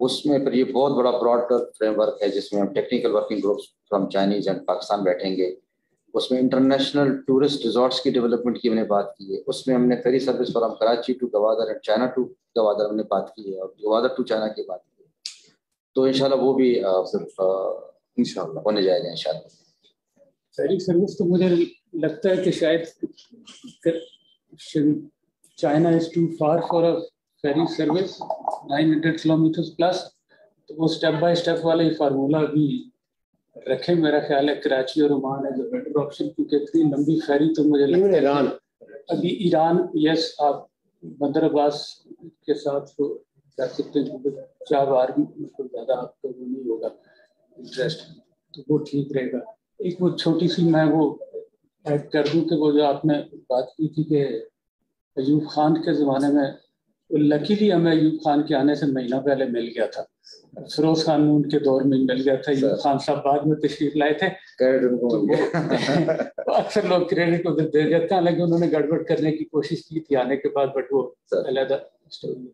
उसमें पर ये बहुत बड़ा ब्रॉड फ्रेमवर्क है जिसमें हम technical working groups from Chinese and Pakistan बैठेंगे। उसमें इंटरनेशनल टूरिस्ट रिजॉर्ट्स की डेवलपमेंट की हमने बात की है। उसमें हमने ferry service from Karachi to Gwadar and China to Gwadar हमने बात की है और गवादर टू चाइना की बात की है। तो इंशाल्लाह वो भी इंशाल्लाह होने जाएगा इंशाल्लाह। फेरी सर्विस तो मुझे लगता है कि शायद China is too far for a ferry service नौ सौ किलोमीटर प्लस, तो वो स्टेप बाय स्टेप वाला ही फार्मूला भी रखें। मेरा ख्याल है कराची और ओमान है जो बेटर ऑप्शन, क्योंकि इतनी लंबी फेरी तो मुझे लगता है ईरान अभी ईरान यस आप बंदर अब्बास के साथ वो कर सकते हैं, चाबहार भी बिल्कुल ज़्यादा आपको वो नहीं होगा इंटरेस्ट, तो वो ठीक रहेगा। एक वो छोटी सी मैं वो ऐड कर दूँ कि वो जो आपने बात की थी कि अयूब खान के ज़माने में, लकीली हमें अयूब खान के आने से महीना पहले मिल गया था, फिरोज खान नून के दौर में मिल गया था, अयूब खान साहब बाद में तशरीफ लाए थे। अक्सर लोग क्रेडिट उधर दे देते हैं, हालांकि उन्होंने गड़बड़ करने की कोशिश की थी आने के बाद, बट वो अलहदा स्टोरी।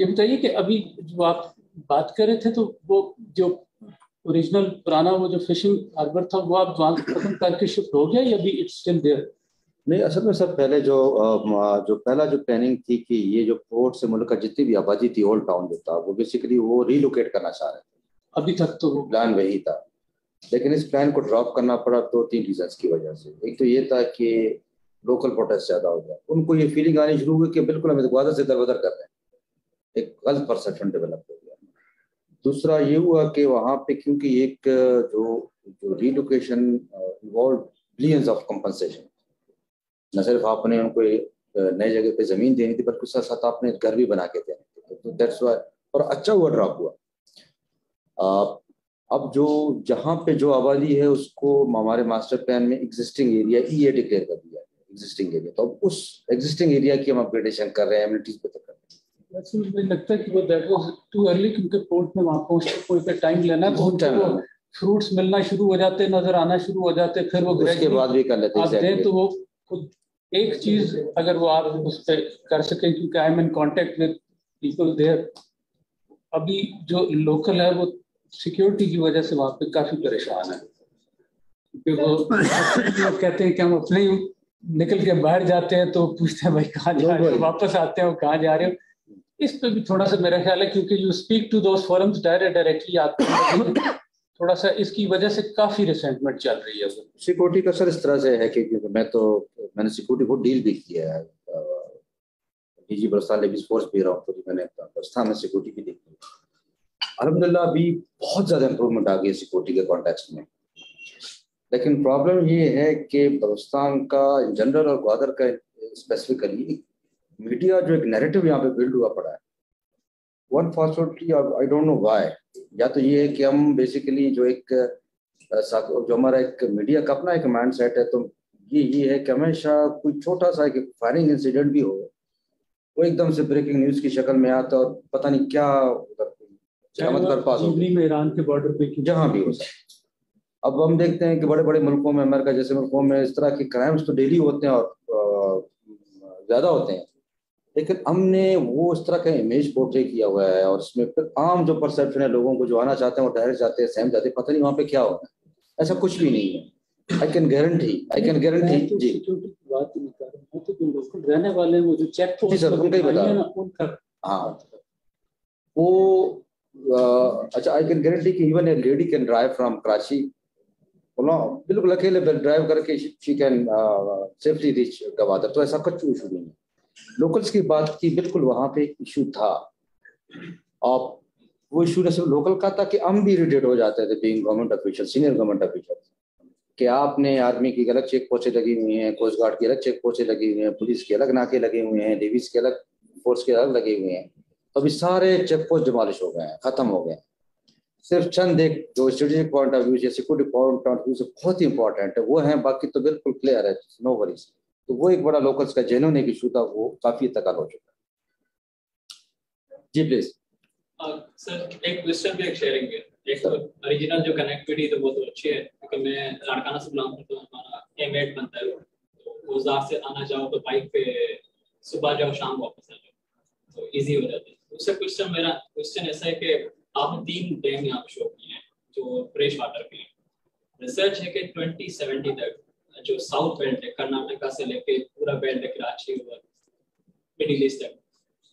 ये बताइए कि अभी जो आप बात कर रहे थे तो वो जो ओरिजिनल पुराना वो जो फिशिंग हार्बर था वो आप वहाँ खत्म करके शिफ्ट हो गया या अभी इट्स स्टिल देयर? नहीं, असल में सर पहले जो जो पहला जो प्लानिंग थी कि ये जो पोर्ट से मुल्क का जितनी भी आबादी थी ओल्ड टाउन जो था वो बेसिकली वो रीलोकेट करना चाह रहे थे, अभी तक तो प्लान वही था। लेकिन इस प्लान को ड्रॉप करना पड़ा दो तीन रीजंस की वजह से। एक तो ये था कि लोकल प्रोटेस्ट ज़्यादा हो गया, उनको ये फीलिंग आनी शुरू हुई कि बिल्कुल हम ग्वादर से दर बदर कर रहे हैं, एक गलत परसेप्शन डेवलप हो गया। दूसरा ये हुआ कि वहाँ पे क्योंकि एक जो जो relocation involve billions of compensation, न सिर्फ आपने उनको नई जगह पे ज़मीन देनी थी बल्कि उसके साथ आपने घर भी बना के देने थे, तो दैट्स वाई। और अच्छा हुआ ड्रॉप हुआ। आ, अब जो जहाँ पे जो आबादी है उसको हमारे मास्टर प्लान में existing area E A declare कर दिया है, एग्जिस्टिंग एरिया। तो अब उस एग्जिस्टिंग एरिया की हम अपग्रेडेशन कर रहे हैं, एमिनिटीज बेहतर कर रहे हैं। वैसे मुझे लगता है कि वो दैट वाज टू अर्ली, क्योंकि पोर्ट में वहाँ पहुँचते टाइम लेना बहुत टाइम लगा, फ्रूट्स मिलना शुरू हो जाते, नजर आना शुरू हो जाते, फिर वो उसके बाद भी कर लेते। तो वो खुद एक चीज अगर वो आप उस पर कर सकें, क्योंकि I am in contact with people there, अभी जो लोकल है वो सिक्योरिटी की वजह से वहाँ पे काफ़ी परेशान है, क्योंकि वो लोग कहते हैं कि हम अपने ही निकल के बाहर जाते हैं तो पूछते हैं भाई कहाँ जा रहे हो, वापस आते हो कहाँ जा रहे हो। इस पर भी थोड़ा सा मेरा ख्याल है क्योंकि you speak to those forums direct directly आप थोड़ा सा इसकी वजह से काफ़ी रिसेंटमेंट चल रही है। सिक्योरिटी का सर इस तरह से है कि मैं तो मैंने सिक्योरिटी को डील भी किया है, डी जी बरस्तान लेविस फोर्स भी रहा हूँ, तो मैंने बरस्तान में सिक्योरिटी भी देखी। अलहमदिल्ला अभी बहुत ज़्यादा इम्प्रूवमेंट आ गई है सिक्योरिटी के कॉन्टेक्स्ट में, लेकिन प्रॉब्लम ये है कि बलुस्तान का इन जनरल और ग्वादर का स्पेसिफिकली मीडिया जो एक नैरेटिव यहाँ पे बिल्ड हुआ पड़ा है, unfortunately I don't know why, या तो ये है कि हम बेसिकली जो एक जो हमारा एक मीडिया का अपना एक माइंड सेट है, तो ये ये है कि हमेशा कोई छोटा सा फायरिंग इंसिडेंट भी हो वो एकदम से ब्रेकिंग न्यूज की शक्ल में आता और पता नहीं क्या में ईरान के बॉर्डर पे जहाँ भी हो सकता। अब हम देखते हैं कि बड़े बड़े मुल्कों में, अमेरिका जैसे मुल्कों में, इस तरह के क्राइम्स तो डेली होते हैं और ज़्यादा होते हैं, लेकिन हमने वो इस तरह का इमेज पोर्ट्रे किया हुआ है और इसमें फिर आम जो परसेप्शन है लोगों को, जो आना चाहते हैं वो डायरेक्ट जाते हैं, सहम जाते हैं, पता नहीं वहाँ पे क्या होगा। ऐसा कुछ भी नहीं है, I can guarantee, I can guarantee जी। बात नहीं कर रहा हूँ तो लोग रहने वाले वो जो चेक पोस्ट उनका हाँ वो अच्छा आई कैन गारंटी कि even a lady can drive from Karachi बिल्कुल अकेले ड्राइव करके she can safely reach Gwadar. तो ऐसा कुछ इशू नहीं है। लोकल्स की बात की, बिल्कुल वहाँ पे एक इशू था और वो इशू न सिर्फ लोकल का था कि हम भी इरिटेट हो जाते थे being government official, senior government official, कि आपने आर्मी की अलग चेक पोस्टे लगी हुई हैं, कोस्ट गार्ड की अलग चेक पोस्टे लगी हुई हैं, पुलिस के अलग नाके लगे हुए हैं, नेवीज के अलग फोर्स के अलग लगे हुए हैं। अभी सारे चेक पोस्ट डिमॉलिश हो गए हैं, खत्म हो गए हैं। सिर्फ चंद एक जो स्ट्रेटेजिक पॉइंट ऑफ व्यू या सिक्योरिटी पॉइंट ऑफ व्यू से बहुत ही इंपॉर्टेंट है वो है, बाकी तो बिल्कुल क्लियर है, नो वरीज। तो वो एक बड़ा लोकल्स का जेन्युइन एक इशू था, वो काफी तकल हो चुका है। जी प्लीज सर, एक क्वेश्चन भी एक शेयरिंग है। एक ओरिजिनल जो कनेक्टिविटी तो बहुत अच्छी है क्योंकि मैं लाड़काना से बिलोंग करता हूँ, हमारा एम आठ बनता है वो गुजरात से आना जाओ तो बाइक पे सुबह जाओ शाम वापस आ जाओ तो ईजी हो जाता है। उससे क्वेश्चन मेरा क्वेश्चन ऐसा है कि आपने तीन डैम यहाँ शो किए हैं जो फ्रेश वाटर के लिए, रिसर्च है कि ट्वेंटी सेवेंटी तक जो साउथ बेल्ट है कर्नाटका से लेके पूरा बेल्ट है कराची और मिडिल ईस्ट तक,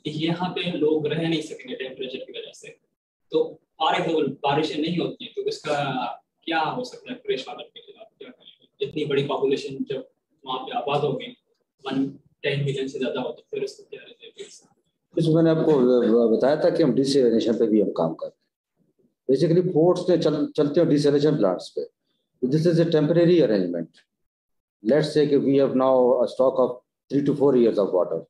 यहाँ पे लोग रह नहीं सकेंगे टेम्परेचर की वजह से। तो फॉर एग्जाम्पल बारिशें नहीं होती है तो इसका क्या हो सकता है फ्रेश वाटर के लिए, आप क्या करेंगे? इतनी बड़ी पॉपुलेशन जब वहाँ पे आबाद होगी वन टेन मिलियन से ज़्यादा हो तो फिर उसको क्या रहेगा? कुछ मैंने आपको बताया था कि हम डिसेलिनेशन पे भी हम काम करते हैं, बेसिकली पोर्ट्स ने चल, चलते हैं डिसेलिनेशन प्लांट्स पे। This is a temporary arrangement. Let's say कि we have now a stock of three two four years of water,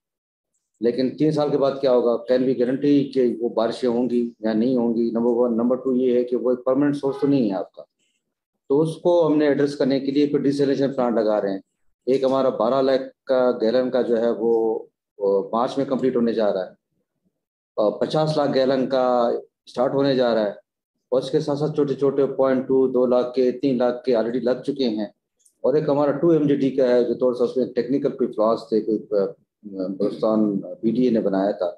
लेकिन तीन साल के बाद क्या होगा? कैन वी गारंटी कि वो बारिशें होंगी या नहीं होंगी? Number one. नंबर टू ये है कि वो एक परमानेंट सोर्स तो नहीं है आपका, तो उसको हमने एड्रेस करने के लिए फिर डिसेलिनेशन प्लांट लगा रहे हैं। एक हमारा बारह लाख का गैलन का जो है वो मार्च में कंप्लीट होने जा रहा है, पचास लाख गैलन का स्टार्ट होने जा रहा है और उसके साथ साथ छोटे छोटे पॉइंट टू दो लाख के तीन लाख के ऑलरेडी लग चुके हैं। और एक हमारा टू एम जी डी का है जो थोड़ा सा उसमें टेक्निकल कोई फ्लॉज थे, कोई हिंदुस्तान बी डी ए ने बनाया था,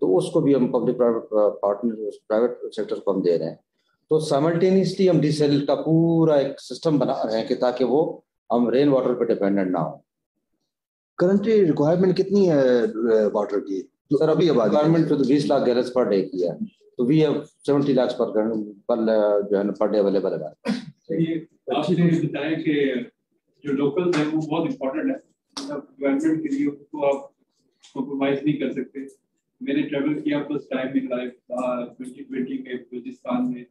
तो उसको भी हम public private partner private sector को हम दे रहे हैं। तो साइमल्टेनियसली हम डीसेल का पूरा एक सिस्टम बना रहे हैं कि ताकि वो हम रेन वाटर पर डिपेंडेंट ना हो। करंटली रिक्वायरमेंट कितनी है वाटर की? सर अभी रिक्वायरमेंट तो बीस लाख गैलन पर डे की है, तो वी हैव सेवेंटी लाख पर जो है पर डे अवेलेबल है। आपने बताया कि जो लोकल है वो बहुत इम्पोर्टेंट है, एनवायरमेंट के लिए उसको आप कॉम्प्रोमाइज नहीं कर सकते। मैंने ट्रैवल किया first time in life twenty twenty में बलोचिस्तान में,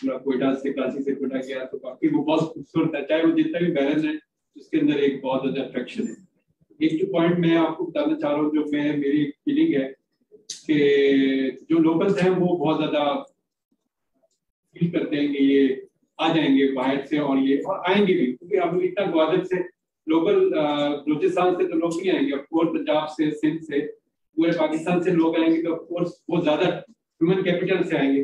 पूरा क्वेटा से कराची से क्वेटा गया, तो काफी वो बहुत खूबसूरत है, चाहे वो जितना भी बैलेंस है उसके अंदर एक बहुत ज्यादा अट्रैक्शन है। एक जो पॉइंट मैं आपको बताना चाह रहा हूँ जो मैं मेरी फीलिंग है कि जो लोकल्स हैं वो बहुत ज्यादा फील करते हैं कि ये आ जाएंगे बाहर से और ये और आएंगे भी, क्योंकि अब इतना ग्वादर से लोकल बलोचिस्तान से तो लोग नहीं आएंगे, ऑफकोर्स पंजाब से सिंध से पूरे पाकिस्तान से लोग आएंगे, तो ऑफकोर्स वो ज्यादा ह्यूमन कैपिटल से आएंगे,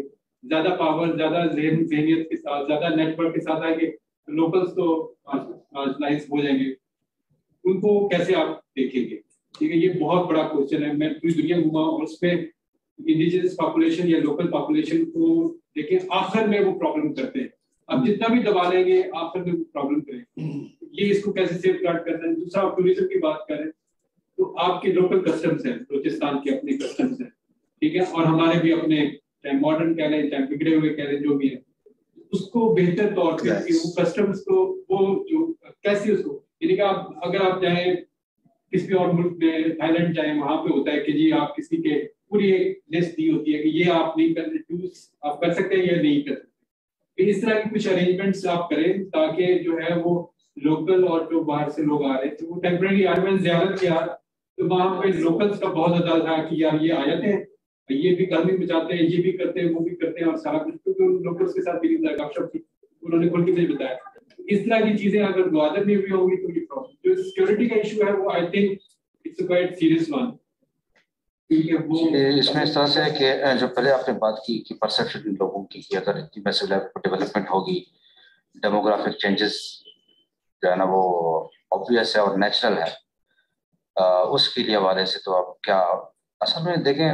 ज्यादा पावर ज्यादा जहनियत के साथ ज्यादा नेटवर्क के साथ आएंगे, तो लोकल्स तो मार्जिनलाइज हो जाएंगे। उनको कैसे आप देखेंगे? ठीक है, ये बहुत बड़ा क्वेश्चन है। मैं पूरी दुनिया घूमा और उस पर इंडिजिनस पॉपुलेशन या लोकल पॉपुलेशन को देखें, आखिर में वो प्रॉब्लम करते हैं। अब जितना भी दबा लेंगे आखिर में वो प्रॉब्लम करेंगे, ये इसको कैसे सेफ गार्ड करना है। दूसरा, आप टूरिज्म की बात करें तो आपके लोकल कस्टम्स हैं, बलोचिस्तान के अपने कस्टम्स हैं, ठीक है, और हमारे भी अपने चाहे मॉडर्न कह लें चाहे बिगड़े हुए कह लें जो भी है, उसको बेहतर तौर पर वो कस्टम्स को वो जो कैसे उसको यानी कि आप अगर आप चाहें किसी और मुल्क में थाईलैंड चाहे वहाँ पे होता है कि जी आप किसी के पूरी एक लिस्ट दी होती है कि ये आप नहीं कर चूज आप कर सकते हैं या नहीं कर सकते। इस तरह के कुछ अरेंजमेंट्स आप करें ताकि जो है वो लोकल और जो बाहर से लोग आ रहे हैं तो वो टेम्परेरी आर्मेंट ज्यादा किया तो वहाँ पे लोकल्स का बहुत ज्यादा था कि यार ये आ जाते हैं, ये भी गर्मी बचाते हैं, ये भी करते हैं, वो भी करते हैं और सारा कुछ, क्योंकि लोकल्स के साथ मेरी वर्कशॉप थी उन्होंने खुल के बताया। इस तरह की चीजें अगर ग्वादर में भी होगी तो ये प्रॉब्लम जो सिक्योरिटी का इशू है वो I think it's quite serious one. इसमें इस तरह से है कि जो पहले आपने बात की कि परसेप्शन लोगों की कि अगर इतनी मैसिव लेवल पर डेवलपमेंट होगी, डेमोग्राफिक चेंजेस जो है ना वो ऑब्वियस है और नेचुरल है, आ, उसके लिए हवाले से तो आप क्या असल में देखें,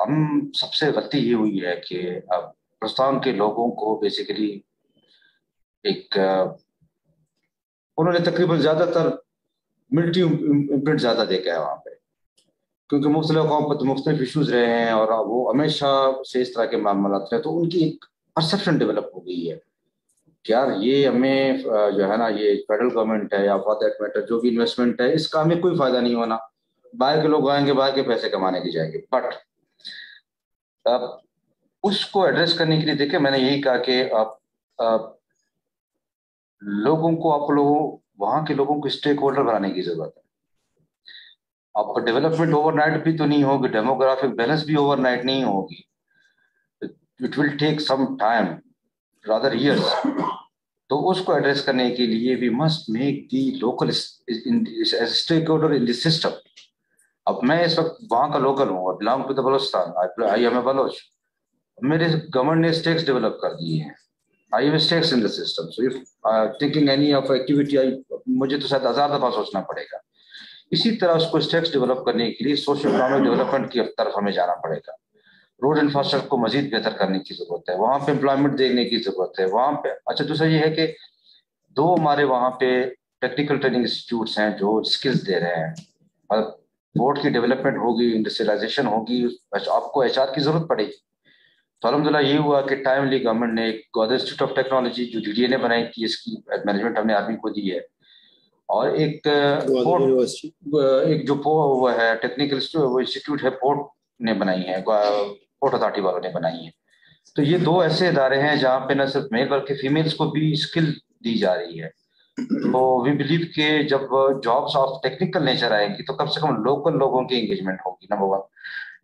हम सबसे गलती ये हुई है कि पाकिस्तान के लोगों को बेसिकली एक उन्होंने तकरीबन ज़्यादातर मिलिट्री इम्प्रिंट ज़्यादा देखा है वहाँ पे, क्योंकि मुख्तलिफ कौम पर तो मुख्तलिफ इशूज़ रहे हैं और वो हमेशा से इस तरह के मामला रहे, तो उनकी एक परसेप्शन डेवलप हो गई है कि यार ये हमें जो है ना ये फेडरल गवर्नमेंट है या फॉर दैट मैटर जो भी इन्वेस्टमेंट है इसका हमें कोई फ़ायदा नहीं होना, बाहर के लोग आएंगे, बाहर के पैसे कमाने के जाएंगे। बट अब उसको एड्रेस करने के लिए देखें, मैंने यही कहा कि आप, आप लोगों को आप लोगों वहाँ के लोगों को स्टेक होल्डर बनाने की जरूरत है। आपको डेवलपमेंट ओवरनाइट भी तो नहीं होगी, डेमोग्राफिक बैलेंस भी ओवरनाइट नहीं होगी, it will take some time rather years. तो उसको एड्रेस करने के लिए we must make the local stakeholder in the system. अब मैं इस वक्त वहाँ का लोकल हूँ, belong to the Balochistan, I am a Baloch, मेरे गवर्नमेंट ने स्टेक्स डेवलप कर दिए हैं, I am stakes in the system. So if thinking any of activity मुझे तो शायद हजार दफा सोचना पड़ेगा। इसी तरह उसको स्टेक्स डेवलप करने के लिए सोशल इकोनॉमिक डेवलपमेंट की तरफ हमें जाना पड़ेगा। रोड इंफ्रास्ट्रक्चर को मजीद बेहतर करने की जरूरत है, वहाँ पे एम्प्लॉयमेंट देखने की जरूरत है वहाँ पे। अच्छा दूसरा ये है कि दो हमारे वहाँ पे टेक्निकल ट्रेनिंग इंस्टीट्यूट्स हैं जो स्किल्स दे रहे हैं, और बोर्ड की डेवलपमेंट होगी, इंडस्ट्रियलाइजेशन होगी, आपको एच आर की जरूरत पड़ेगी। तो अलहमदिल्ला ये हुआ कि टाइमली गवर्नमेंट ने गौदर इंस्टीट्यूट ऑफ टेक्नोलॉजी जो डी डी ए ने बनाई थी, इसकी मैनेजमेंट हमने आर्मी को दी है, और एक पोर्ट एक जो वो है टेक्निकल वो इंस्टीट्यूट है पोर्ट ने बनाई है, पोर्ट अथॉरिटी वालों ने बनाई है। तो ये दो ऐसे इदारे हैं जहाँ पे न सिर्फ मेल बल्कि फीमेल्स को भी स्किल दी जा रही है। तो वी बिलीव के जब जॉब्स ऑफ टेक्निकल नेचर आएंगी तो कम से कम लोकल लोगों की एंगेजमेंट होगी, नंबर वन।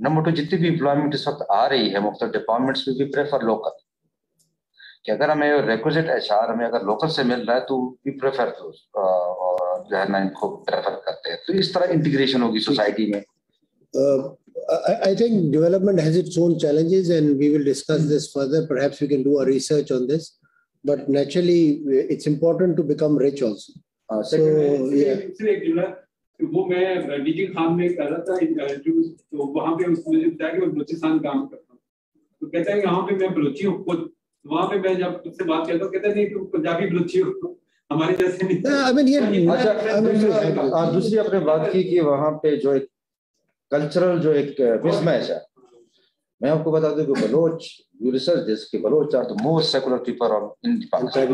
नंबर टू, जितनी भी एम्प्लॉयमेंट इस वक्त आ रही है मुख्तलिफ डिपार्टमेंट्स में भी प्रेफर लोकल, कि अगर हमें रिक्विजिट एच आर हमें अगर लोकल से मिल रहा है तो भी प्रेफर जो है ना इनको प्रेफर करते हैं। तो इस तरह इंटीग्रेशन होगी सोसाइटी में। Uh, I, I think development has its own challenges, and we will discuss this further. Perhaps we can do a research on this. But naturally, it's important to become rich also. Uh, so, yeah. वो मैं DG Khan में कर रहा था interview, तो वहाँ पे उसने बताया कि मैं बलूचिस्तान काम करता हूँ। तो कहता है यहाँ पे मैं बलूची हूँ खुद, वहाँ पे मैं जब उससे बात करता हूँ कहता है नहीं तुम पंजाबी बलूची हो, हमारे जैसे नहीं। I mean, yeah. दूसरी आपने बात की कि वहाँ पे जो एक कल्चरल जो एक मिसमैच है, मैं आपको बता दूं कि बलोच यू रिसर्च दिस कि Baloch are the most secular people in Pakistan,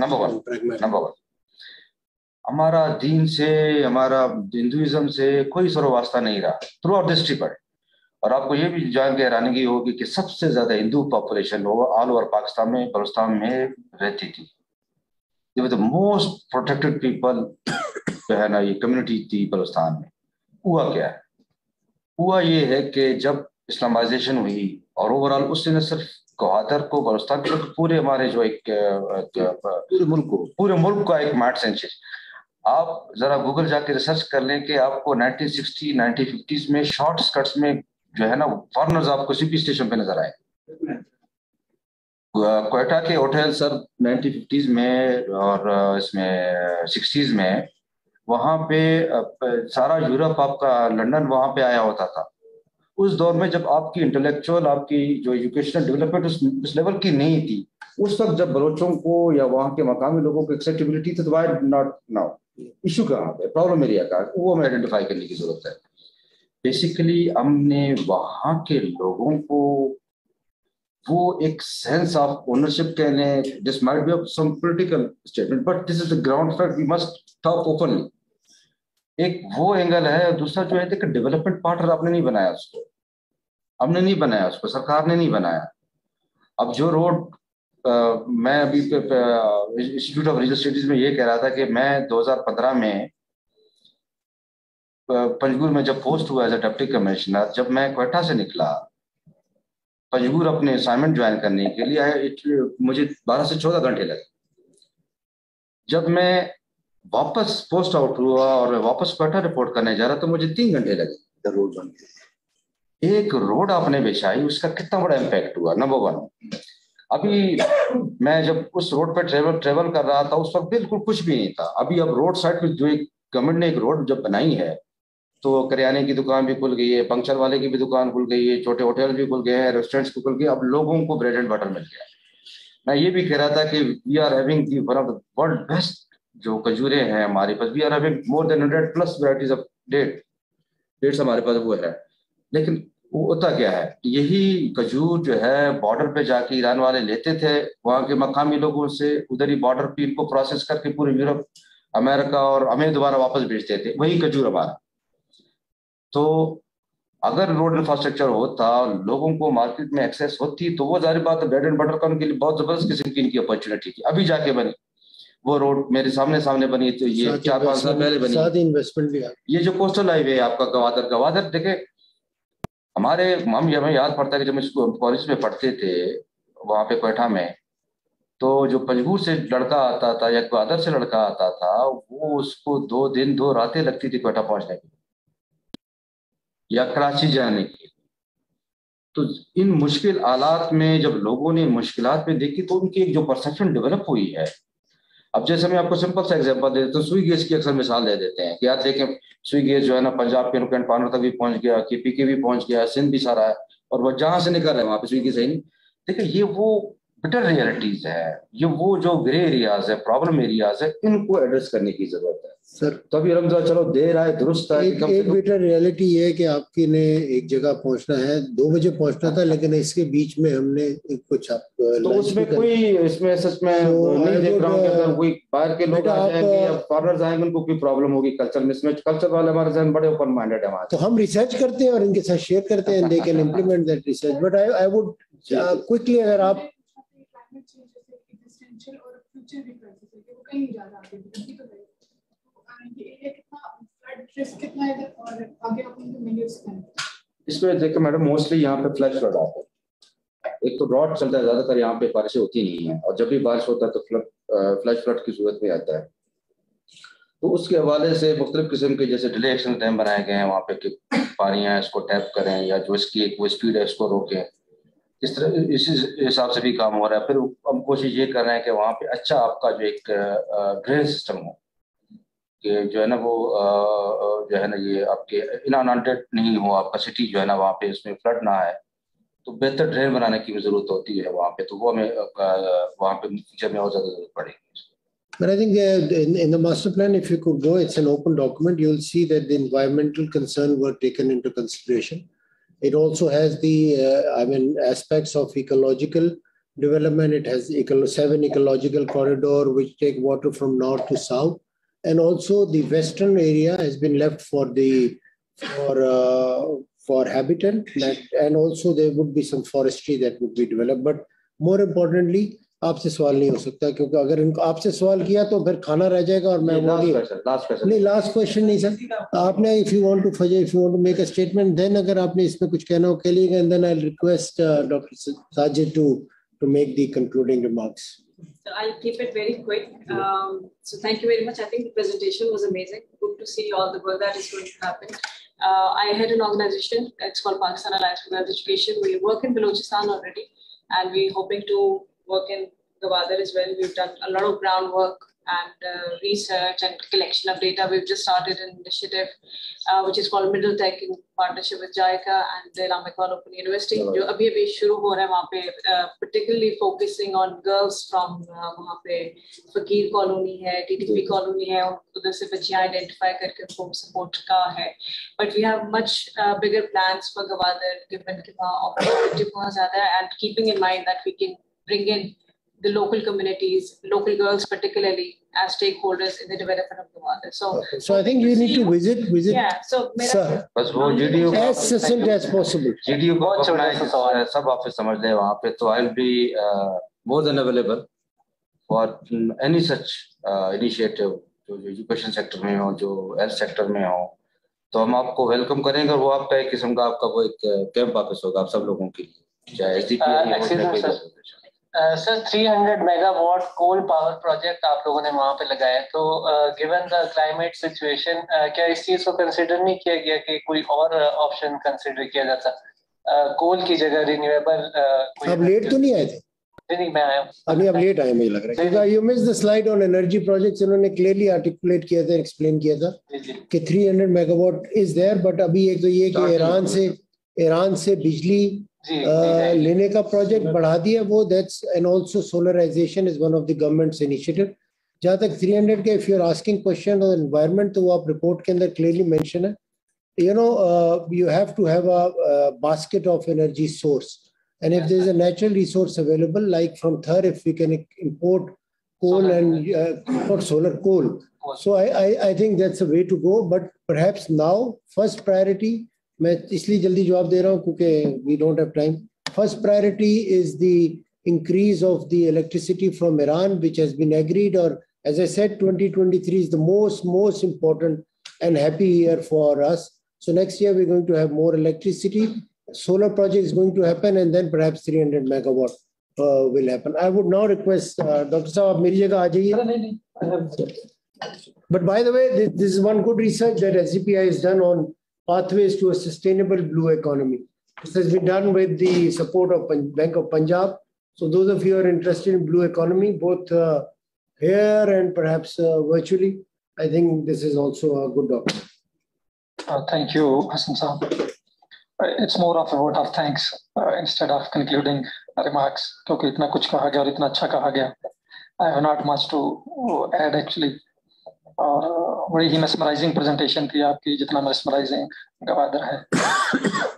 number one number one हमारा दीन से हमारा हिंदुइज्म से कोई सरो वास्ता नहीं रहा थ्रू आउट हिस्ट्री पर। और आपको ये भी जान के हैरानगी होगी कि सबसे ज्यादा Hindu population all over Pakistan में बलोचिस्तान में रहती थी। द मोस्ट प्रोटेक्टेड पीपल जो है ना ये कम्युनिटी थी बलोचिस्तान में। हुआ क्या है? हुआ ये है कि जब इस्लामाइजेशन हुई और ओवरऑल उससे न सिर्फ ग्वादर को बलोचिस्तान के पूरे हमारे जो एक पूरे मुल्क को पूरे मुल्क का एक मार्ट सेंचुरी, आप जरा गूगल जाके रिसर्च कर लें कि आपको नाइनटीन सिक्सटी नाइनटीन फिफ्टीज़ में शॉर्ट स्कर्ट्स में जो है ना फॉरनर्स आपको सीपी स्टेशन पे नजर आए। क्वेटा के होटल सर नाइनटीन फिफ्टीज़ में और इसमें सिक्सटीज़ में वहाँ पे सारा यूरोप आपका लंदन वहाँ पे आया होता था उस दौर में, जब आपकी इंटेलेक्चुअल आपकी जो एजुकेशनल डेवलपमेंट उस, उस लेवल की नहीं थी उस वक्त। जब बलोचों को या वहाँ के मकामी लोगों को एक्सेप्टेबिलिटी थी तो वाई नॉट नाउ? इशू कहाँ पे, प्रॉब्लम एरिया का, वो हमें आइडेंटिफाई करने की जरूरत है। बेसिकली हमने वहाँ के लोगों को वो एक सेंस ऑफ ओनरशिप कहने, this might be some political statement but this is the ground fact, we must talk openly. एक वो एंगल है। दूसरा जो है कि डेवलपमेंट पार्टनर आपने नहीं बनाया उसको, हमने नहीं बनाया उसको, सरकार ने नहीं बनाया। अब जो रोड आ, मैं अभी इंस्टीट्यूट ऑफ रीजनल स्टडीज में ये कह रहा था कि मैं दो हज़ार पंद्रह में पंजगुर में जब पोस्ट हुआ एज ए डिप्टी कमिश्नर, जब मैं क्वेटा से निकला पंजगुर अपने असाइनमेंट ज्वाइन करने के लिए, मुझे बारह से चौदह घंटे लगे। जब मैं वापस पोस्ट आउट हुआ और वापस क्वेटा रिपोर्ट करने जा रहा तो मुझे तीन घंटे लगे रोड बनने। एक रोड आपने बिछाई उसका कितना बड़ा इम्पैक्ट हुआ, नंबर वन। अभी मैं जब उस रोड पे ट्रेवल ट्रेवल कर रहा था उस वक्त बिल्कुल कुछ भी नहीं था। अभी अब रोड साइड पे जो एक गवर्नमेंट ने एक रोड जब बनाई है तो करियाने की दुकान भी खुल गई है, पंक्चर वाले की भी दुकान खुल गई है, छोटे होटल भी खुल गए हैं, रेस्टोरेंट्स भी खुल गए। अब लोगों को ब्रेड एंड बटर मिल गया। मैं ये भी कह रहा था कि we are having the one of the world best जो खजूरें हैं हमारे पास, we are having more than hundred plus varieties of date dates हमारे पास वो है। लेकिन होता क्या है, यही खजूर जो है बॉर्डर पे जाके ईरान वाले लेते थे वहाँ के मकामी लोगों से, उधर ही बॉर्डर पे इनको प्रोसेस करके पूरे यूरोप अमेरिका और हमें दोबारा वापस भेजते थे वही खजूर हमारा। तो अगर रोड इंफ्रास्ट्रक्चर होता, लोगों को मार्केट में एक्सेस होती, तो वो जाहिर बात है ब्रेड एंड बटर का उनके लिए बहुत जबरदस्त किस्म की इनकी अपॉर्चुनिटी थी। अभी जाके बनी वो रोड मेरे सामने सामने बनी, तो ये चार पाँच साल पहले बनी। इन्वेस्टमेंट भी ये जो कोस्टल हाईवे आपका गवादर, गवादर देखे हमारे मम हमें याद पड़ता है कि जब हम कॉलेज में पढ़ते थे वहाँ पे क्वेटा में, तो जो पंजगूर से लड़का आता था या ग्वादर से लड़का आता था वो उसको दो दिन दो रातें लगती थी क्वेटा पहुँचने के लिए या कराची जाने के लिए। तो इन मुश्किल हालात में जब लोगों ने मुश्किलात में देखी तो उनकी एक जो परसेप्शन डेवलप हुई है। अब जैसे मैं आपको सिंपल सा एग्जांपल दे देता हूँ, सुई गैस की अक्सर मिसाल दे देते हैं कि यार देखें सुई गैस जो है ना पंजाब के रुकन पानर तक भी पहुंच गया, केपी के भी पहुंच गया, सिंध भी सारा है और वह जहाँ से निकल रहे हैं वहाँ पे सुई गैस है नहीं। देखिए ये वो बिटर रियलिटीज है, ये वो जो ग्रे एरियाज है, प्रॉब्लम एरियाज है, इनको एड्रेस करने की जरूरत है सर। तभी रमजा चलो देर आए दुरुस्त है। एक, एक बिटर रियलिटी ये है कि आपकी ने एक जगह पहुंचना है, दो बजे पहुंचना था लेकिन इसके बीच में हमने कुछ आप तो उसमें कोई इसमें सच में नहीं देख रहा हूँ कोई बाहर के लोग आ जाएंगे या फॉरनर्स आएंगे उनको कोई प्रॉब्लम होगी कल्चर मिसमैच। कल्चर वाले हमारे जहन बड़े ओपन माइंडेड है, तो हम रिसर्च करते हैं और इनके साथ शेयर करते हैं, they can implement that research. But I I would quickly अगर आप इसमें देखिए मैडम मोस्टली यहाँ पे फ्लड फ्लड आता है, एक तो ब्रॉड चलता है, ज्यादातर यहाँ पे बारिशें होती नहीं है और जब भी बारिश होता है तो फ्लड फ्लड फ्लड की सूरत में आता है। तो उसके हवाले से मुख्तलिफ किस्म के जैसे डिले एक्शन डैम बनाए गए हैं वहाँ पे कि पानी है इसको टैप करें या जो इसकी एक वो स्पीड है इसको रोकें, इस तरह इसी हिसाब से भी काम हो रहा है। फिर हम कोशिश ये कर रहे हैं कि वहाँ पे अच्छा आपका जो एक ड्रेन सिस्टम हो कि जो है ना वो जो है ना ये आपके इनॉनटेड नहीं हो, आपका सिटी जो है ना वहाँ पे उसमें फ्लड ना आए, तो बेहतर ड्रेन बनाने की भी जरूरत होती है वहाँ पे, तो वो हमें वहाँ पे फ्यूचर में और ज़्यादा जरूरत पड़ेगी। But I think in, in the master plan, if you could go, it's an open document. You'll see that the environmental concern were taken into consideration. It also has the uh, I mean aspects of ecological development. It has eco seven ecological corridor which take water from north to south. And also the western area has been left for the for uh, for habitat, that, and also there would be some forestry that would be developed. But more importantly, आपसे सवाल नहीं हो सकता क्योंकि अगर इनको आपसे सवाल किया तो फिर खाना रह जाएगा और मैं बोली नहीं लास्ट क्वेश्चन नहीं सर आपने इफ यू वांट टू फजे if you want to make a statement then अगर आपने इसमें कुछ कहना हो कह लीजिएगा and then I request doctor Sajid to to make the concluding remarks. So I'll keep it very quick. Um, so thank you very much. I think the presentation was amazing. Good to see all the work that is going to happen. Uh, I head an organization. It's called Pakistan Alliance for Girls Education. We work in Balochistan already, and we're hoping to work in Gwadar as well. We've done a lot of groundwork and uh, research and collection of data. We've just started an initiative uh, which is called Middle Tech in partnership with JICA and the Islamic University. जो अभी अभी शुरू हो रहा है वहाँ पे, particularly focusing on girls from uh, वहाँ पे फकीर कॉलोनी है, टीटीपी कॉलोनी है, उधर से बच्चियाँ आइडेंटिफाई करके उनको सपोर्ट का है. But we have much uh, bigger plans for Gwadar, given कि वहाँ opportunity बहुत ज़्यादा है, and keeping in mind that we can bring in the local communities, local girls particularly, as stakeholders in the development of Gwadar. So, okay. so I think we need to visit, visit. Yeah. So, sir, as succinct as possible. G D U ko apna sab office samajh le wahan pe. So I'll be uh, more than available for any such uh, initiative, जो education sector में हो, जो health sector में हो, तो हम आपको welcome करेंगे और वो आपका एक किस्म का आपका वो एक camp वापस होगा आप सब लोगों के लिए, चाहे S D P I हो, चाहे sir three hundred megawatt coal power project आप लोगों ने वहां पे लगाया, तो गिवन द क्लाइमेट सिचुएशन क्या इस चीज को कंसीडर नहीं किया गया कि कोई और ऑप्शन कंसीडर किया जा सकता कोल की जगह रिन्यूएबल? आप लेट तो नहीं आए थे? नहीं, मैं आया अभी, अब लेट आया मुझे लग रहा है। You miss the slide on energy projects. इन्होंने क्लियरली आर्टिकुलेट किया था, एक्सप्लेन किया था कि three hundred megawatt is there, but अभी एक तो ये कि ईरान से ईरान से बिजली जी, uh, जी, लेने का प्रोजेक्ट बढ़ा दिया वो, that's and also solarization is one of the government's initiative. जहाँ तक three hundred के if you are asking question on environment, तो वो आप रिपोर्ट के अंदर क्लियरली मेंशन है। You know you have to have a basket of energy source and if there is a natural resource available, like from Thar, if we can import coal solar and uh, for solar coal, so I, I I think that's a way to go. But perhaps now first priority, मैं इसलिए जल्दी जवाब दे रहा हूँ क्योंकि we don't have time. First priority is the increase of the electricity from Iran, which has been agreed. Or as I said, twenty twenty-three is the most most important and happy year for us. So next year we're going to have more electricity. Solar project is going to happen, and then perhaps three hundred megawatt uh, will happen. I would now request uh, Doctor Saab, मेरी जगह आ जाइए. But by the way, this, this is one good research that S D P I has done on pathways to a sustainable blue economy. This has been done with the support of Pan Bank of Punjab. So those of you who are interested in blue economy, both uh, here and perhaps uh, virtually, I think this is also a good document. Uh, thank you, Hasan Saab. It's more of a vote of thanks uh, instead of concluding remarks, क्योंकि इतना कुछ कहा गया और इतना अच्छा कहा गया. I have not much to add actually. और बड़ी ही mesmerizing presentation थी आपकी, जितना mesmerizing गवादर है.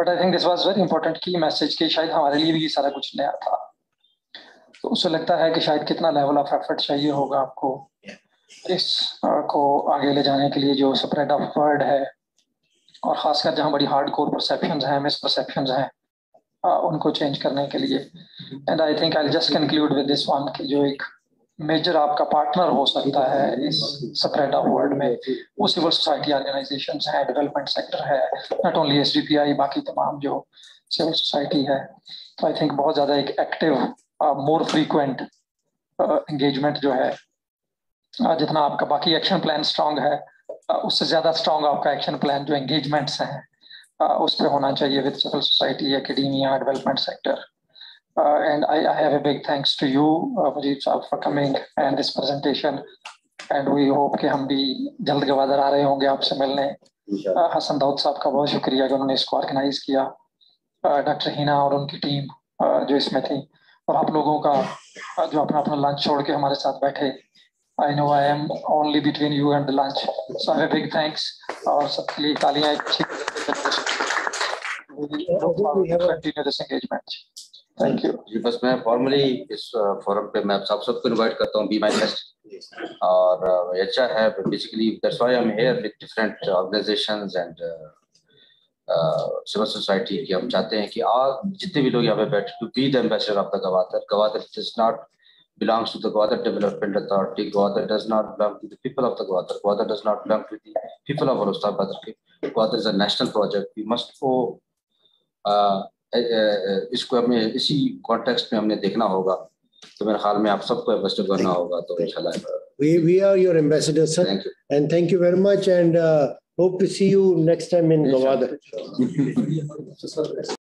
But I think this was very important key message कि शायद हमारे लिए भी सारा कुछ नया था. तो उससे लगता है कि शायद कितना level of effort चाहिए होगा आपको इस को आगे ले जाने के लिए, जो spread of word है और खासकर जहाँ बड़ी हार्ड कोर परसेप्शन हैं, मिसपरसेप्शन हैं, उनको चेंज करने के लिए. And I think I just conclude with this one कि जो एक मेजर आपका पार्टनर हो सकता है इस स्प्रेड ऑफ वर्ल्ड में, वो सिविल सोसाइटी ऑर्गेनाइजेशन हैं, डेवलपमेंट सेक्टर है, not only S D P I, बाकी तमाम जो सिविल सोसाइटी है. तो आई थिंक बहुत ज़्यादा एक एक्टिव, मोर फ्रीकुंट इंगेजमेंट जो है, uh, जितना आपका बाकी एक्शन प्लान स्ट्रांग है, उससे ज़्यादा स्ट्रांग आपका एक्शन प्लान जो एंगेजमेंट्स हैं उस पर होना चाहिए with civil society, academia, development sector. And I I have a big thanks to you Mujeeb Sahab for coming and this presentation. And we hope कि हम भी जल्द गवादर आ रहे होंगे आपसे मिलने. uh, हसन दाऊद साहब का बहुत शुक्रिया कि उन्होंने इसको ऑर्गेनाइज़ किया, uh, डॉक्टर हिना और उनकी टीम uh, जो इसमें थी, और आप लोगों का uh, जो अपना अपना लंच छोड़ के हमारे साथ बैठे. I know I am only between you and the lunch, so I have a big thanks. और सबके लिए तालियां. We have continue this engagement. Thank you. जी बस मैं formally इस forum पे मैं आप सब सबको invite करता हूँ. Be my guest. और अच्छा है. Basically that's why I'm here with different organizations and civil society. कि हम चाहते हैं कि आप जितने भी लोग यहाँ पे बैठे to be the ambassador of the Gwadar. Gwadar does not belongs to the Gwadar Development Authority. Gwadar does not belong to the people of the Gwadar. Gwadar does not belong to the people of Balochistan. Gwadar is a national project. We must go. Uh, uh, uh, इसको हमें इसी context में हमने देखना होगा. तो मेरे ख्याल में आप सबको ambassador बनना होगा. तो इंशाल्लाह. We we are your ambassador, sir. Thank you. And thank you very much. And uh, hope to see you next time in Gwadar.